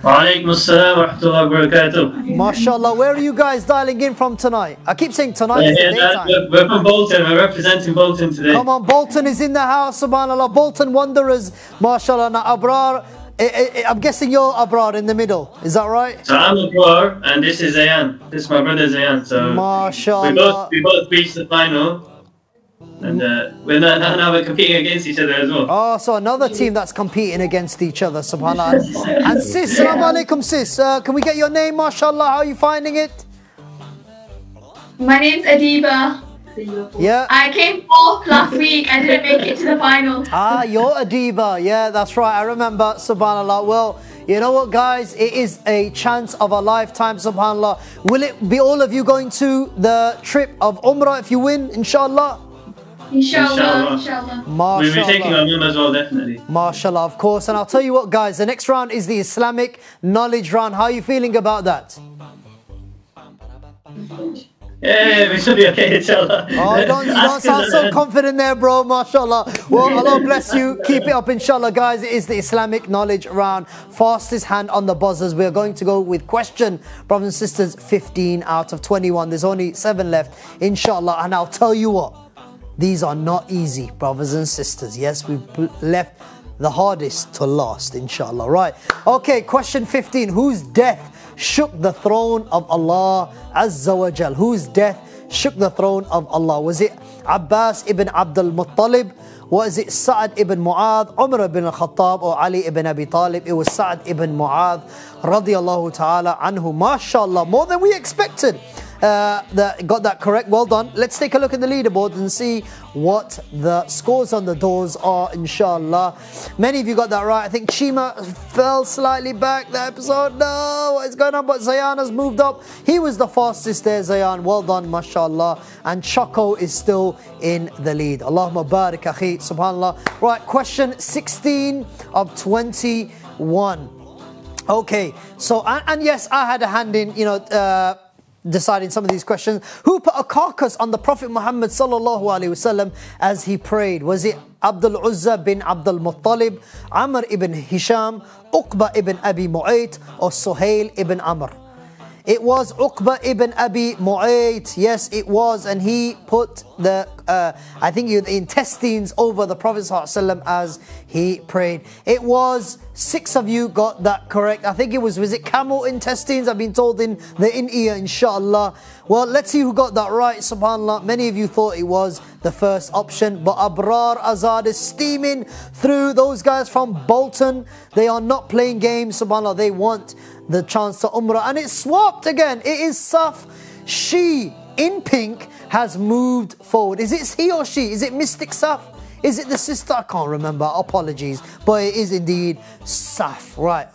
Walaikum assalam wa rahmatullahi wa barakatuh. MashaAllah, where are you guys dialing in from tonight? I keep saying tonight yeah, is yeah, the daytime. We're, we're from Bolton, we're representing Bolton today. Come on, Bolton is in the house, subhanAllah. Bolton Wanderers, MashaAllah. Now Abrar, I, I, I'm guessing you're Abrar in the middle, is that right? So I'm Abrar and this is Zayan. This is my brother Zayan, so MashaAllah. We both, we both reached the final. And uh, we're not, now we're competing against each other as well. Oh, so another team that's competing against each other, subhanAllah. And sis, salaam alaikum sis. Uh, can we get your name, mashallah? How are you finding it? My name's Adiba. Yeah. I came fourth last week. I didn't make it to the final. Ah, you're Adiba. Yeah, that's right. I remember, subhanAllah. Well, you know what, guys? It is a chance of a lifetime, subhanAllah. Will it be all of you going to the trip of Umrah if you win, inshallah? Inshallah, inshallah. Mashallah. We'll be taking our Umrah as well, definitely. Mashallah, of course. And I'll tell you what, guys, the next round is the Islamic knowledge round. How are you feeling about that? Yeah, we should be okay, inshallah. Oh, you don't, you don't sound so confident there, bro, mashallah. Well, Allah bless you. Keep it up, inshallah, guys. It is the Islamic knowledge round. Fastest hand on the buzzers. We are going to go with question, brothers and sisters, fifteen out of twenty-one. There's only seven left, inshallah. And I'll tell you what. These are not easy, brothers and sisters. Yes, we've left the hardest to last, inshallah. Right. Okay, question fifteen. Whose death shook the throne of Allah Azza wa Jal? Whose death shook the throne of Allah? Was it Abbas ibn Abdul Muttalib? Was it Sa'ad ibn Mu'adh, Umar ibn al-Khattab, or Ali ibn Abi Talib? It was Sa'ad ibn Mu'adh, radiyallahu ta'ala anhu. MashaAllah, more than we expected. Uh, the, got that correct, well done. Let's take a look at the leaderboard and see what the scores on the doors are, inshallah. Many of you got that right. I think Chima fell slightly back that episode. No, what is going on? But Zayan has moved up. He was the fastest there, Zayan. Well done, mashallah. And Choco is still in the lead. Allahumma barik akhi, subhanallah. Right, question sixteen of twenty-one. Okay, so, and, and yes, I had a hand in, you know, uh, deciding some of these questions. Who put a carcass on the Prophet Muhammad sallallahu alaihi wasallam as he prayed? Was it Abdul Uzza bin Abdul Muttalib, Amr ibn Hisham, Uqba ibn Abi Mu'ayt, or Suhail ibn Amr? It was Uqba ibn Abi Mu'ayt. Yes, it was. And he put the, uh, I think, you, the intestines over the Prophet ﷺ as he prayed. It was, six of you got that correct. I think it was, was it camel intestines? I've been told in the in-ear, inshallah. Well, let's see who got that right, subhanallah. Many of you thought it was the first option. But Abrar Azad is steaming through. Those guys from Bolton, they are not playing games, subhanallah. They want the chance to Umrah, and it's swapped again. It is Saf. She in pink has moved forward. Is it he or she? Is it Mystic Saf? Is it the sister? I can't remember, apologies, but it is indeed Saf. Right,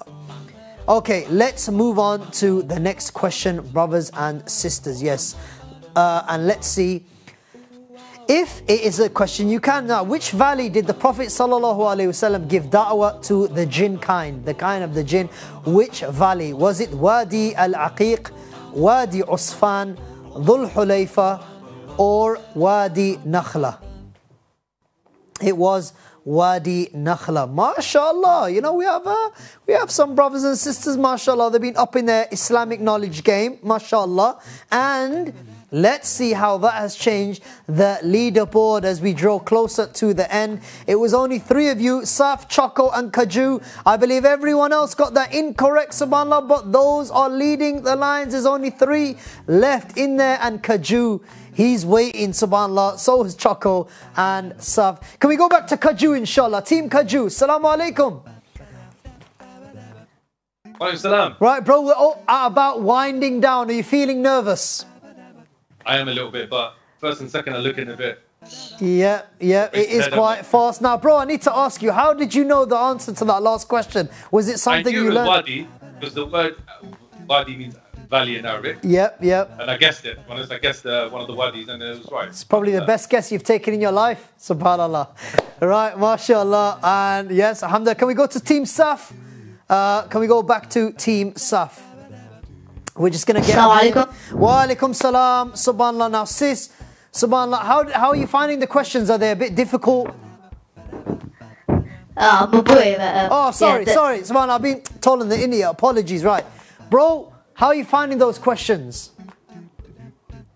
okay, let's move on to the next question, brothers and sisters. Yes, uh, and let's see if it is a question you can. Now, which valley did the Prophet ﷺ give da'wah to the jinn kind, the kind of the jinn? Which valley? Was it Wadi Al-Aqiq, Wadi Usfan, Dhul Hulayfa, or Wadi Nakhla? It was Wadi Nakhla. MashaAllah, you know, we have uh, we have some brothers and sisters, MashaAllah. They've been up in their Islamic knowledge game, MashaAllah. And let's see how that has changed the leaderboard as we draw closer to the end. It was only three of you, Saf, Choco and Kaju. I believe everyone else got that incorrect, subhanAllah, but those are leading the lines. There's only three left in there, and Kaju, he's waiting, subhanAllah. So is Choco and Saf. Can we go back to Kaju, inshallah? Team Kaju, assalamu alaikum. Right, bro, we're all about winding down. Are you feeling nervous? I am a little bit, but first and second are looking a bit. Yeah, yeah, it is quite fast. Now, bro, I need to ask you, how did you know the answer to that last question? Was it something you learned? I knew it was Wadi, because the word Wadi means valley in Arabic. Yep, yep. And I guessed it. I guessed uh, one of the Wadis, and it was right. It's probably the best guess you've taken in your life, subhanAllah. Right, mashallah. And yes, alhamdulillah. Can we go to Team Saf? Uh, can we go back to Team Saf? We're just going to get... Wa alaikum salam. SubhanAllah. Now, sis, SubhanAllah, how, how are you finding the questions? Are they a bit difficult? Oh, my boy. Uh, oh, sorry, yeah, sorry. Saman, I've been told in the India. Apologies, right. Bro, how are you finding those questions?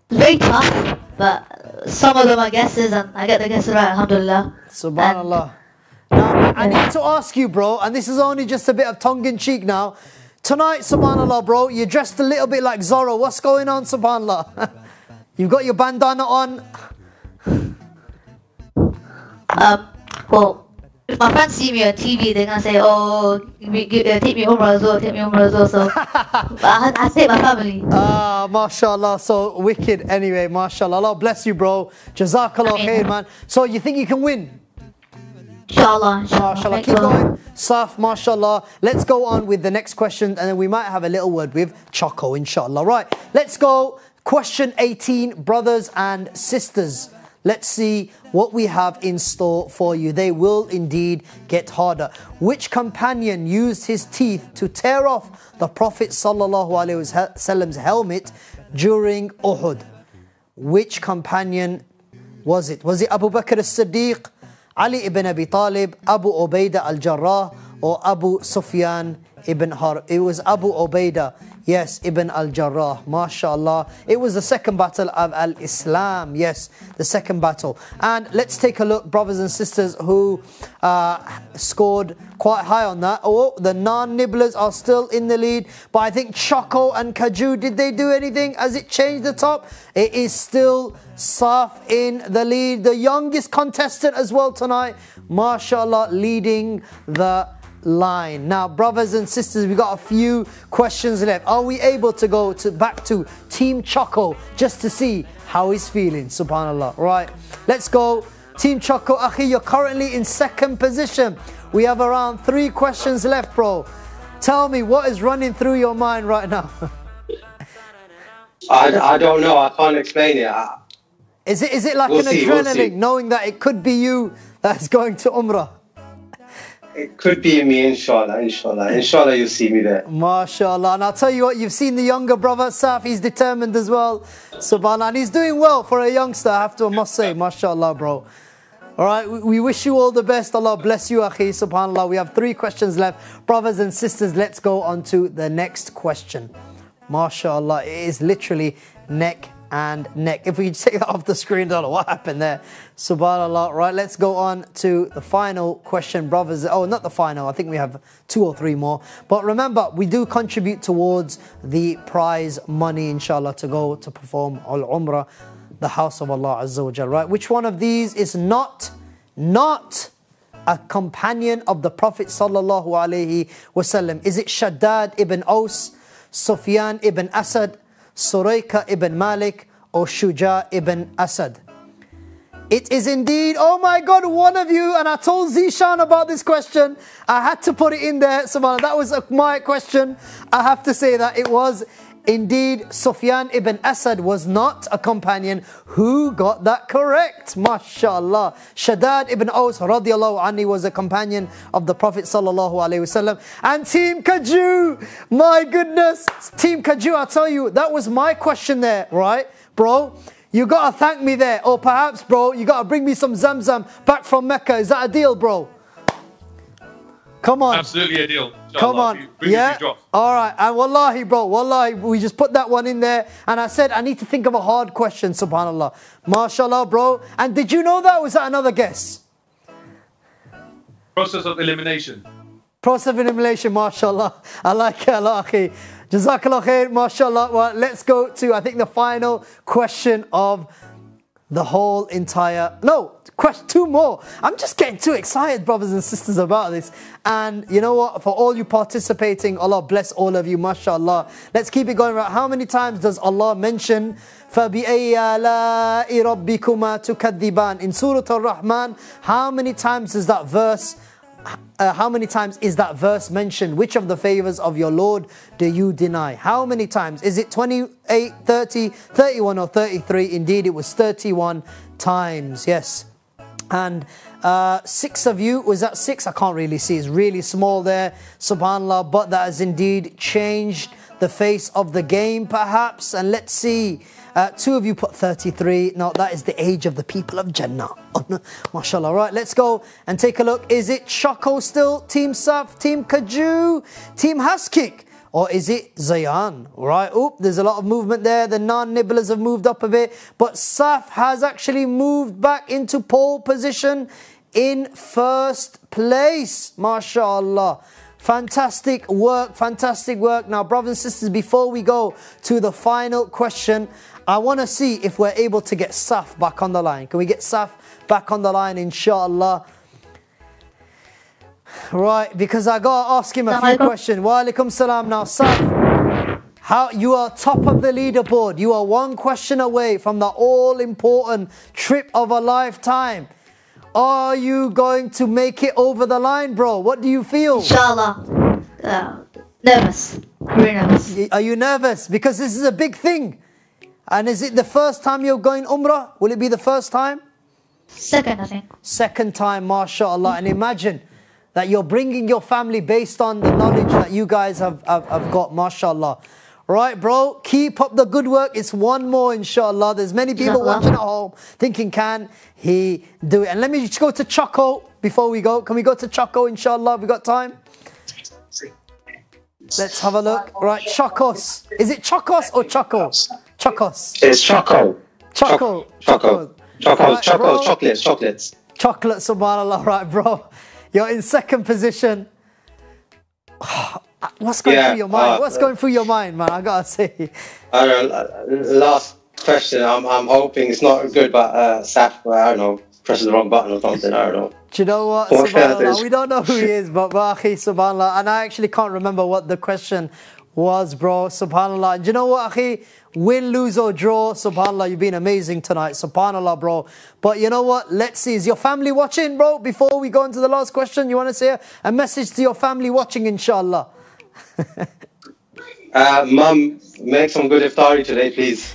Very tough, but some of them are guesses, and I get the guesses right, alhamdulillah. Subhanallah. And now, I need to ask you, bro, and this is only just a bit of tongue-in-cheek now. Tonight, subhanallah, bro, you're dressed a little bit like Zorro. What's going on, subhanallah? You've got your bandana on. Um, well, if my fans see me on T V, they're going to say, oh, give me, give, uh, take me Umrah as well, take me Umrah as well. So, I, I say my family. Ah, uh, mashallah, so wicked anyway, mashallah. Allah bless you, bro. Jazakallah khair, man. So, you think you can win? Inshallah, inshallah. Mashallah. Keep going. Saf, mashallah. Let's go on with the next question, and then we might have a little word with Choco, inshallah. Right, let's go. Question eighteen, brothers and sisters. Let's see what we have in store for you. They will indeed get harder. Which companion used his teeth to tear off the Prophet ﷺ's helmet during Uhud? Which companion was it? Was it Abu Bakr as-Siddiq, Ali ibn Abi Talib, Abu Ubaidah al-Jarrah, or Abu Sufyan ibn Harb? It was Abu Ubaidah, yes, ibn al-Jarrah, mashallah. It was the second battle of al-Islam, yes, the second battle. And let's take a look, brothers and sisters, who uh, scored quite high on that. Oh, the non-nibblers are still in the lead, but I think Choco and Kaju, did they do anything? Has it changed the top? It is still Saf in the lead, the youngest contestant as well tonight, mashallah, leading the line. Now, brothers and sisters, we've got a few questions left. Are we able to go to back to Team Choco just to see how he's feeling? Subhanallah. Right, let's go. Team Choco, Akhi, you're currently in second position. We have around three questions left, bro. Tell me, what is running through your mind right now? I, I don't know. I can't explain it. I, is it, is it like we'll an see, adrenaline, we'll knowing that it could be you that's going to Umrah? It could be me, inshallah, inshallah. Inshallah, you'll see me there. Mashallah. And I'll tell you what, you've seen the younger brother, Saf. He's determined as well. Subhanallah. And he's doing well for a youngster, I have to, I must say. Mashallah, bro. All right, we wish you all the best. Allah bless you, akhi. Subhanallah. We have three questions left. Brothers and sisters, let's go on to the next question. Mashallah. It is literally neck and neck. If we take that off the screen, I don't know what happened there. Subhanallah. Right, let's go on to the final question, brothers. Oh, not the final. I think we have two or three more. But remember, we do contribute towards the prize money, inshallah, to go to perform Al-Umrah, the house of Allah Azza wa Jal. Right, which one of these is not, not a companion of the Prophet Sallallahu Alaihi Wasallam? Is it Shaddad ibn Aus, Sufyan ibn Asad, Suraika ibn Malik, or Shuja ibn Asad? It is indeed, oh my God, one of you, and I told Zishan about this question. I had to put it in there, subhanAllah. That was my question. I have to say that it was indeed Sufyan ibn Asad was not a companion. Who got that correct? MashaAllah. Shaddad ibn Aus radiallahu anhu was a companion of the Prophet sallallahu alayhi wasallam. And Team Kaju, my goodness. Team Kaju, I tell you, that was my question there, right? Bro, you got to thank me there. Or perhaps, bro, you got to bring me some Zamzam back from Mecca. Is that a deal, bro? Come on. Absolutely a deal. Come on. Yeah. All right. And wallahi, bro, wallahi, we just put that one in there. And I said, I need to think of a hard question, subhanAllah. MashaAllah, bro. And did you know that? Or was that another guess? Process of elimination. Process of elimination, mashaAllah. I like it, Allah, akhi. Jazakallah khair, mashaAllah. Well, let's go to, I think, the final question of the whole entire... No. Question two more. I'm just getting too excited, brothers and sisters, about this. And you know what? For all you participating, Allah bless all of you, mashallah. Let's keep it going. Right? How many times does Allah mention فَبِأَيِّ آلَاءِ رَبِّكُمَا تُكَذِّبَانِ in Surah Al-Rahman? How many times is that verse? Uh, how many times is that verse mentioned? Which of the favors of your Lord do you deny? How many times? Is it twenty-eight, thirty, thirty-one, or thirty-three? Indeed, it was thirty-one times. Yes. And uh, six of you, was that six? I can't really see, it's really small there, subhanAllah, but that has indeed changed the face of the game, perhaps. And let's see, uh, two of you put thirty-three. Now, that is the age of the people of Jannah. MashaAllah. Right, let's go and take a look. Is it Shako still? Team Saf? Team Kaju? Team Haskik? Or is it Zayan? Right, oop, there's a lot of movement there. The non-nibblers have moved up a bit. But Saf has actually moved back into pole position in first place. MashaAllah. Fantastic work, fantastic work. Now, brothers and sisters, before we go to the final question, I want to see if we're able to get Saf back on the line. Can we get Saf back on the line, inshallah? Right, because I got to ask him a few questions. Wa alaikum salam. Now, Saf, how, you are top of the leaderboard. You are one question away from the all-important trip of a lifetime. Are you going to make it over the line, bro? What do you feel? Inshallah. Uh, nervous. Very nervous. Are you nervous? Because this is a big thing. And is it the first time you're going Umrah? Will it be the first time? Second, I think. Second time, mashallah. And imagine that you're bringing your family based on the knowledge that you guys have, have, have got, mashallah. Right, bro, keep up the good work. It's one more, inshallah. There's many people watching at home thinking, can he do it? And let me just go to Choco before we go. Can we go to Choco, inshallah? We got time? Let's have a look. Right, Chocos. Is it Chocos or Choco? Chocos. It's Choco. Choco. Choco. Choco. Choco. Chocolates. Chocolates. Chocolate, subhanAllah. Right, bro. You're in second position. What's going yeah, through your mind? Uh, What's going through your mind, man? I gotta say. I don't know, last question. I'm I'm hoping it's not good, but uh, Saf, I don't know, presses the wrong button or something. I don't know. Do you know what? what subhanallah, we don't know who he is, but Bahi, subhanallah, and I actually can't remember what the question was, bro. Subhanallah. Do you know what, Akhi? Win, lose or draw. Subhanallah, you've been amazing tonight. Subhanallah, bro. But you know what? Let's see. Is your family watching, bro? Before we go into the last question, you want to say a, a message to your family watching, inshallah? uh, Mum, make some good iftari today, please.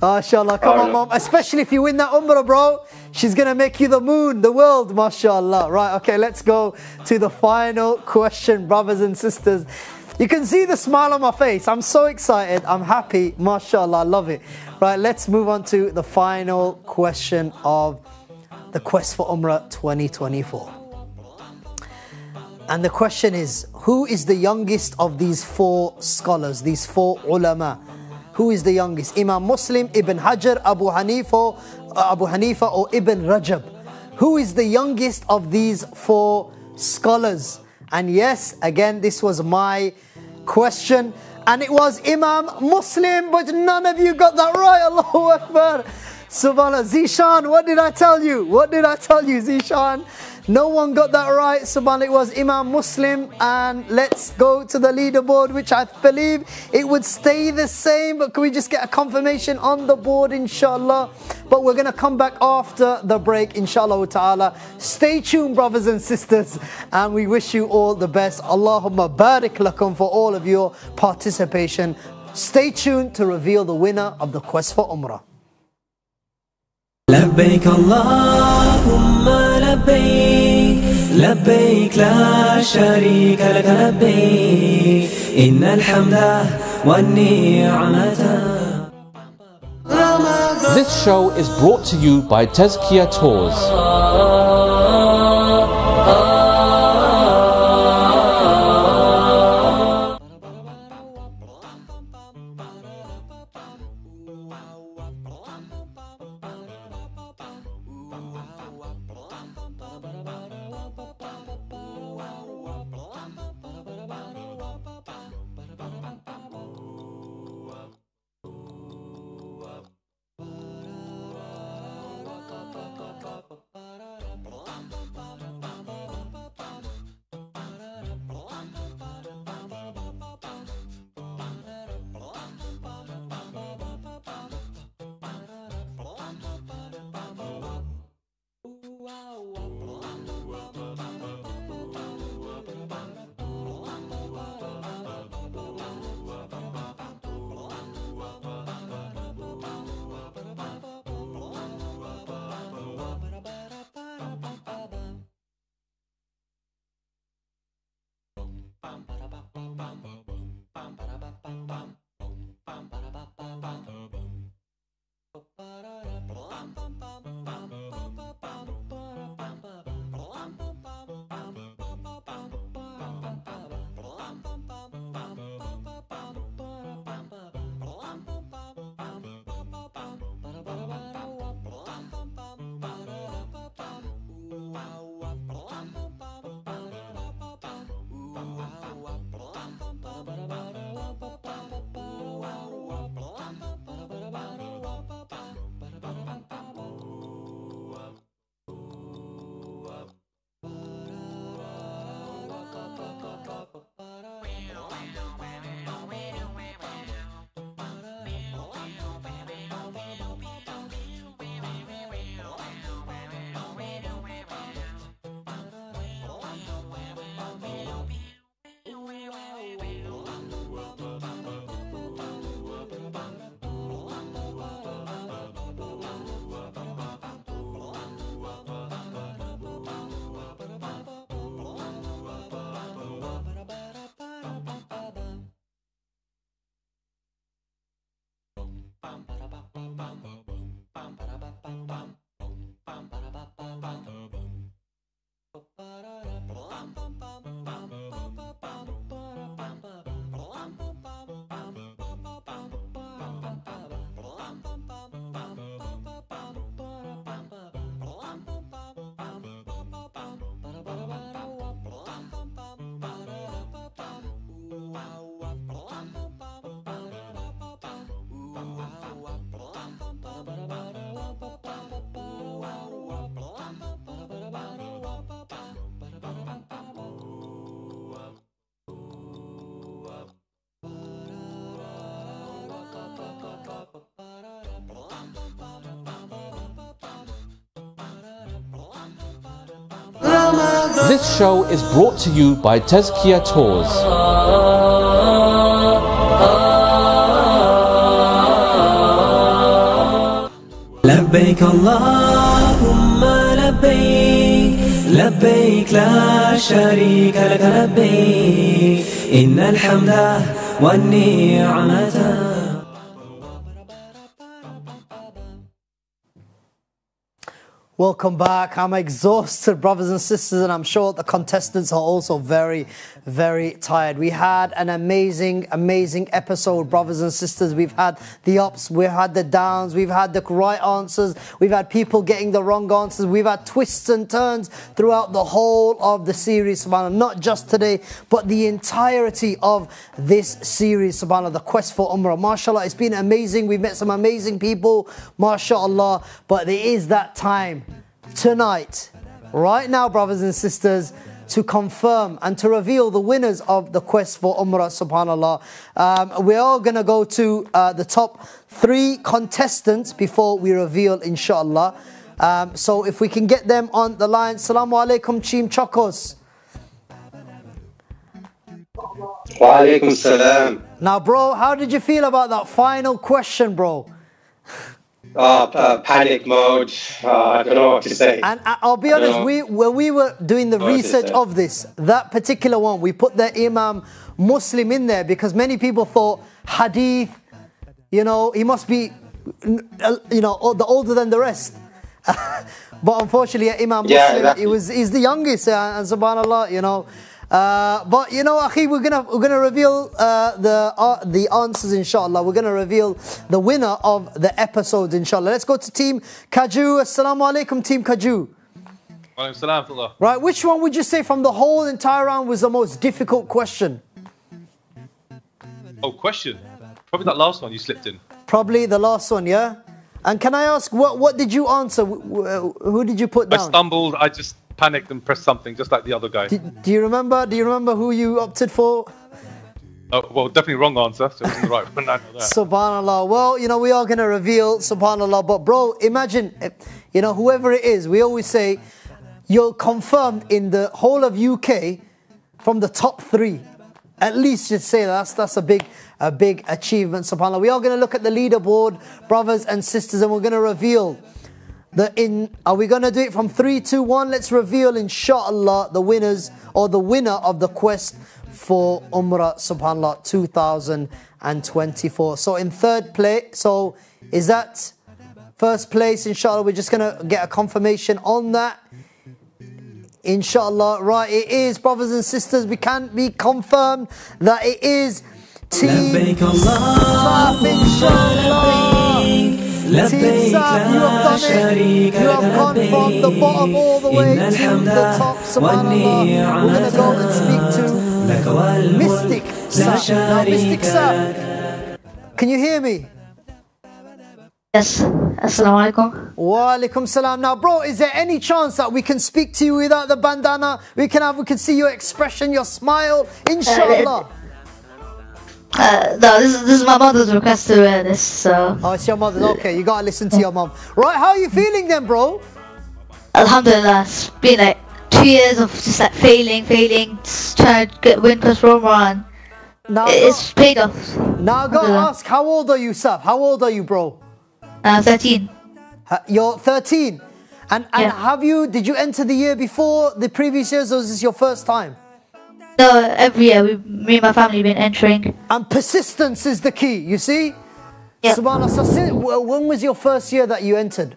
MashaAllah, come on, Mum. Especially if you win that Umrah, bro. She's going to make you the moon, the world, MashaAllah. Right, okay, let's go to the final question, brothers and sisters. You can see the smile on my face. I'm so excited. I'm happy. MashaAllah, I love it. Right, let's move on to the final question of the Quest for Umrah twenty twenty-four. And the question is, who is the youngest of these four scholars, these four ulama? Who is the youngest? Imam Muslim, Ibn Hajar, Abu Hanifa, Abu Hanifa or Ibn Rajab? Who is the youngest of these four scholars? And yes, again, this was my question. And it was Imam Muslim, but none of you got that right. Allahu Akbar. Subhanallah. Zishan, what did I tell you? What did I tell you, Zishan? No one got that right. Subhanallah, it was Imam Muslim. And let's go to the leaderboard, which I believe it would stay the same. But can we just get a confirmation on the board, inshallah? But we're going to come back after the break, inshallah ta'ala. Stay tuned, brothers and sisters. And we wish you all the best. Allahumma barik lakum for all of your participation. Stay tuned to reveal the winner of the Quest for Umrah. لبيك اللهم لبيك لبيك لا شريك لك لبيك إن الحمد والنعمة. This show is brought to you by Tazkiyah Tours. This show is brought to you by Tazkiyah Tours. لبيك اللهم لبيك لبيك لا شريك لك لبيك إن الحمد والنعمة. Welcome back. I'm exhausted, brothers and sisters, and I'm sure the contestants are also very, very tired. We had an amazing, amazing episode, brothers and sisters. We've had the ups, we've had the downs, we've had the right answers, we've had people getting the wrong answers, we've had twists and turns throughout the whole of the series, subhanAllah. Not just today, but the entirety of this series, subhanAllah, the quest for Umrah. MashaAllah, it's been amazing. We've met some amazing people, MashaAllah, but there is that time. Tonight, right now, brothers and sisters, to confirm and to reveal the winners of the quest for Umrah, subhanAllah. Um, we are going to go to uh, the top three contestants before we reveal, inshallah. Um, so if we can get them on the line. Salamu alaikum, Team Chocos. Wa alaikum salam. Now, bro, how did you feel about that final question, bro? Uh, uh, panic mode. Uh, I don't know what to say. And uh, I'll be honest, we, when we were doing the research of this, that particular one, we put the Imam Muslim in there because many people thought hadith, you know, he must be, you know, the older than the rest. But unfortunately, Imam Muslim, yeah, exactly. he was, he's the youngest, uh, and subhanAllah, you know. Uh, but you know, Akhi, we're gonna we're gonna reveal uh, the uh, the answers, inshallah. We're gonna reveal the winner of the episodes, inshallah. Let's go to Team Kaju. Assalamu alaikum, Team Kaju. Wa alaikum salam. Right, which one would you say from the whole entire round was the most difficult question? Oh, question. Probably that last one you slipped in. Probably the last one, yeah. And can I ask what what did you answer? Who did you put down? I stumbled. I just. Panicked and pressed something, just like the other guy. Do, do you remember? Do you remember who you opted for? Oh, well, definitely wrong answer. So it's the right one. Subhanallah. Well, you know, we are going to reveal, subhanallah. But bro, imagine, you know, whoever it is, we always say you're confirmed in the whole of U K from the top three. At least you'd say that's that's a big. A big achievement, subhanallah. We are going to look at the leaderboard, brothers and sisters, and we're going to reveal. The in, are we going to do it from three, two, one? Let's reveal, inshallah, the winners or the winner of the quest for Umrah, subhanAllah, two thousand twenty-four. So in third place, so is that first place, inshallah? We're just going to get a confirmation on that, inshallah. Right, it is, brothers and sisters, we can be confirmed that it is Team Saf, inshallah. Team Saf, you have done it. You have gone from the bottom all the way to the top, subhanAllah. We're going to go and speak to Mystic Saf. Now, Mystic Saf, can you hear me? Yes. Assalamu alaikum. Wa alaikum salam. Now, bro, is there any chance that we can speak to you without the bandana? We can have, we can see your expression, your smile, inshallah. Uh, no, this is, this is my mother's request to wear this, so... Oh, it's your mother's, okay, you gotta listen to your mom. Right, how are you feeling then, bro? Alhamdulillah, it's been like two years of just like failing, failing, just trying to get win for Umrah, and now, it's go, paid off. Now I gotta ask, how old are you, Saf? How old are you, bro? I'm uh, thirteen. Uh, you're thirteen? And, and yeah. have you, did you enter the year before the previous years, or is this your first time? No, every year, we, me and my family have been entering. And persistence is the key, you see? Yep. SubhanAllah, when was your first year that you entered?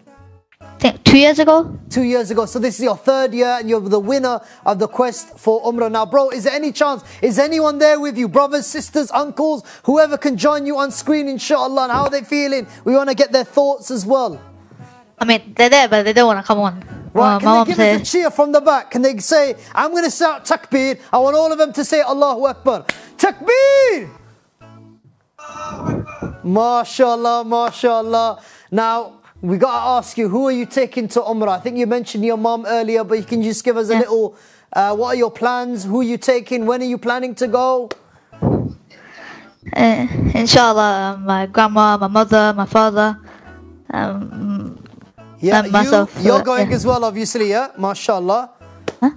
I think two years ago. Two years ago, so this is your third year and you're the winner of the quest for Umrah. Now, bro, is there any chance, is anyone there with you? Brothers, sisters, uncles, whoever can join you on screen, inshallah, and how are they feeling? We want to get their thoughts as well. I mean, they're there, but they don't want to come on. Right, can they give us a cheer from the back? Can they say, I'm going to shout takbir. I want all of them to say Allahu Akbar. Takbir! MashaAllah, MashaAllah. Now, we got to ask you, who are you taking to Umrah? I think you mentioned your mom earlier, but you can just give us a yeah. little, uh, what are your plans? Who are you taking? When are you planning to go? Uh, inshallah, my grandma, my mother, my father. Um... Yeah, you, myself, you're going yeah. as well, obviously, yeah? MashaAllah. Huh?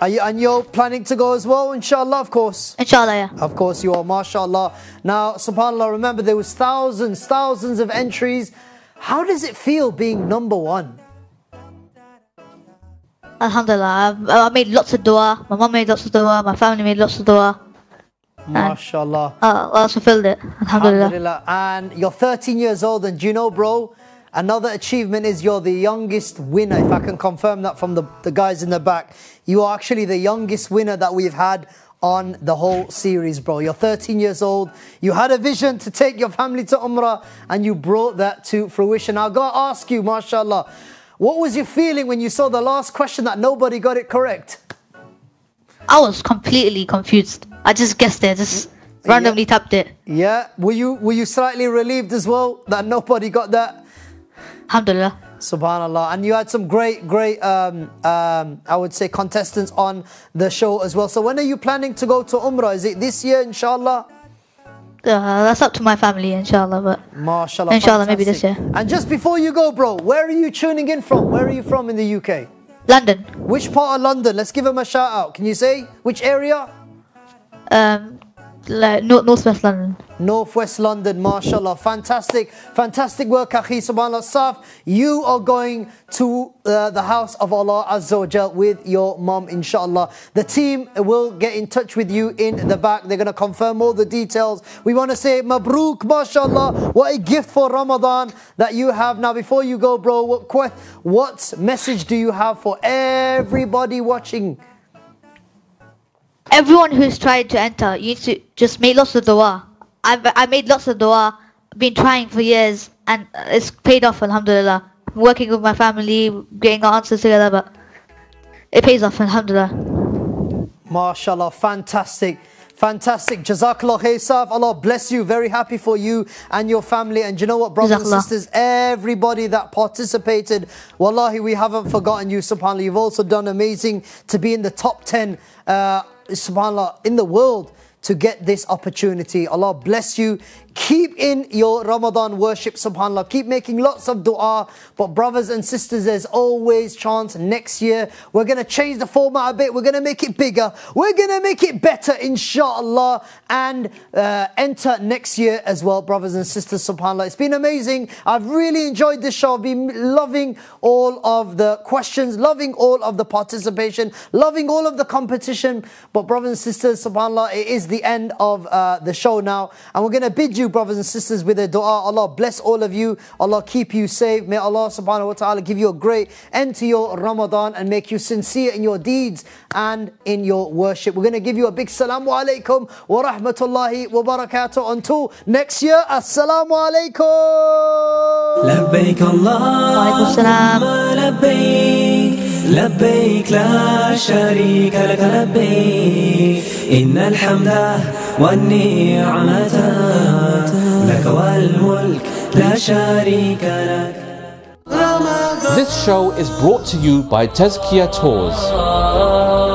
Are you, and you're planning to go as well, inshallah, of course? Inshallah, yeah. Of course you are, mashallah. Now, subhanAllah, remember there was thousands, thousands of entries. How does it feel being number one? Alhamdulillah, I, I made lots of dua. My mom made lots of dua. My family made lots of dua. MashaAllah. Oh, I also filled it. Alhamdulillah. Alhamdulillah. And you're thirteen years old, and do you know, bro, another achievement is you're the youngest winner, if I can confirm that from the, the guys in the back. You are actually the youngest winner that we've had on the whole series, bro. You're thirteen years old. You had a vision to take your family to Umrah, and you brought that to fruition. I've got to ask you, mashallah, what was your feeling when you saw the last question that nobody got it correct? I was completely confused. I just guessed it, just randomly yeah. tapped it. Yeah, were you were you slightly relieved as well that nobody got that? Alhamdulillah. Subhanallah. And you had some great, great, um, um, I would say, contestants on the show as well. So when are you planning to go to Umrah? Is it this year, inshallah? Uh, that's up to my family, inshallah. But mashallah, inshallah, fantastic. Maybe this year. And just before you go, bro, where are you tuning in from? Where are you from in the U K? London. Which part of London? Let's give him a shout out. Can you say which area? Um, like North Northwest London. Northwest London, mashallah. Fantastic, fantastic work, Akhi. Subhanallah, Saf. You are going to uh, the house of Allah Azza wa Jal with your mum, inshallah. The team will get in touch with you in the back. They're going to confirm all the details. We want to say Mabrook, mashallah. What a gift for Ramadan that you have. Now, before you go, bro, what, what message do you have for everybody watching? Everyone who's tried to enter, you need to just make lots of dua. I've I made lots of dua, been trying for years, and it's paid off, alhamdulillah. I'm working with my family, getting our answers together, but it pays off, alhamdulillah. MashaAllah, fantastic. Fantastic. Jazakallah khair, Saf. Allah bless you. Very happy for you and your family. And you know what, brothers and sisters, everybody that participated, wallahi, we haven't forgotten you, subhanAllah. You've also done amazing to be in the top ten, uh, subhanAllah, in the world, to get this opportunity. Allah bless you. Keep in your Ramadan worship, subhanAllah. Keep making lots of dua. But brothers and sisters, there's always chance. Next year, we're going to change the format a bit. We're going to make it bigger. We're going to make it better, inshallah. And uh, enter next year as well, brothers and sisters, subhanAllah. It's been amazing. I've really enjoyed this show. I've been loving all of the questions, loving all of the participation, loving all of the competition. But brothers and sisters, subhanAllah, it is the end of uh, the show now. And we're going to bid you, brothers and sisters, with a dua. Allah bless all of you. Allah keep you safe. May Allah subhanahu wa ta'ala give you a great end to your Ramadan and make you sincere in your deeds and in your worship. We're going to give you a big salamu alaikum wa rahmatullahi wa barakatuh. Until next year, assalamu alaikum. Labbaik Allahumma labbaik, labbaik la sharika lak labbaik, innal hamda والنعمة لك والملك لا شريك لك. This show is brought to you by Tazkiyah Tours.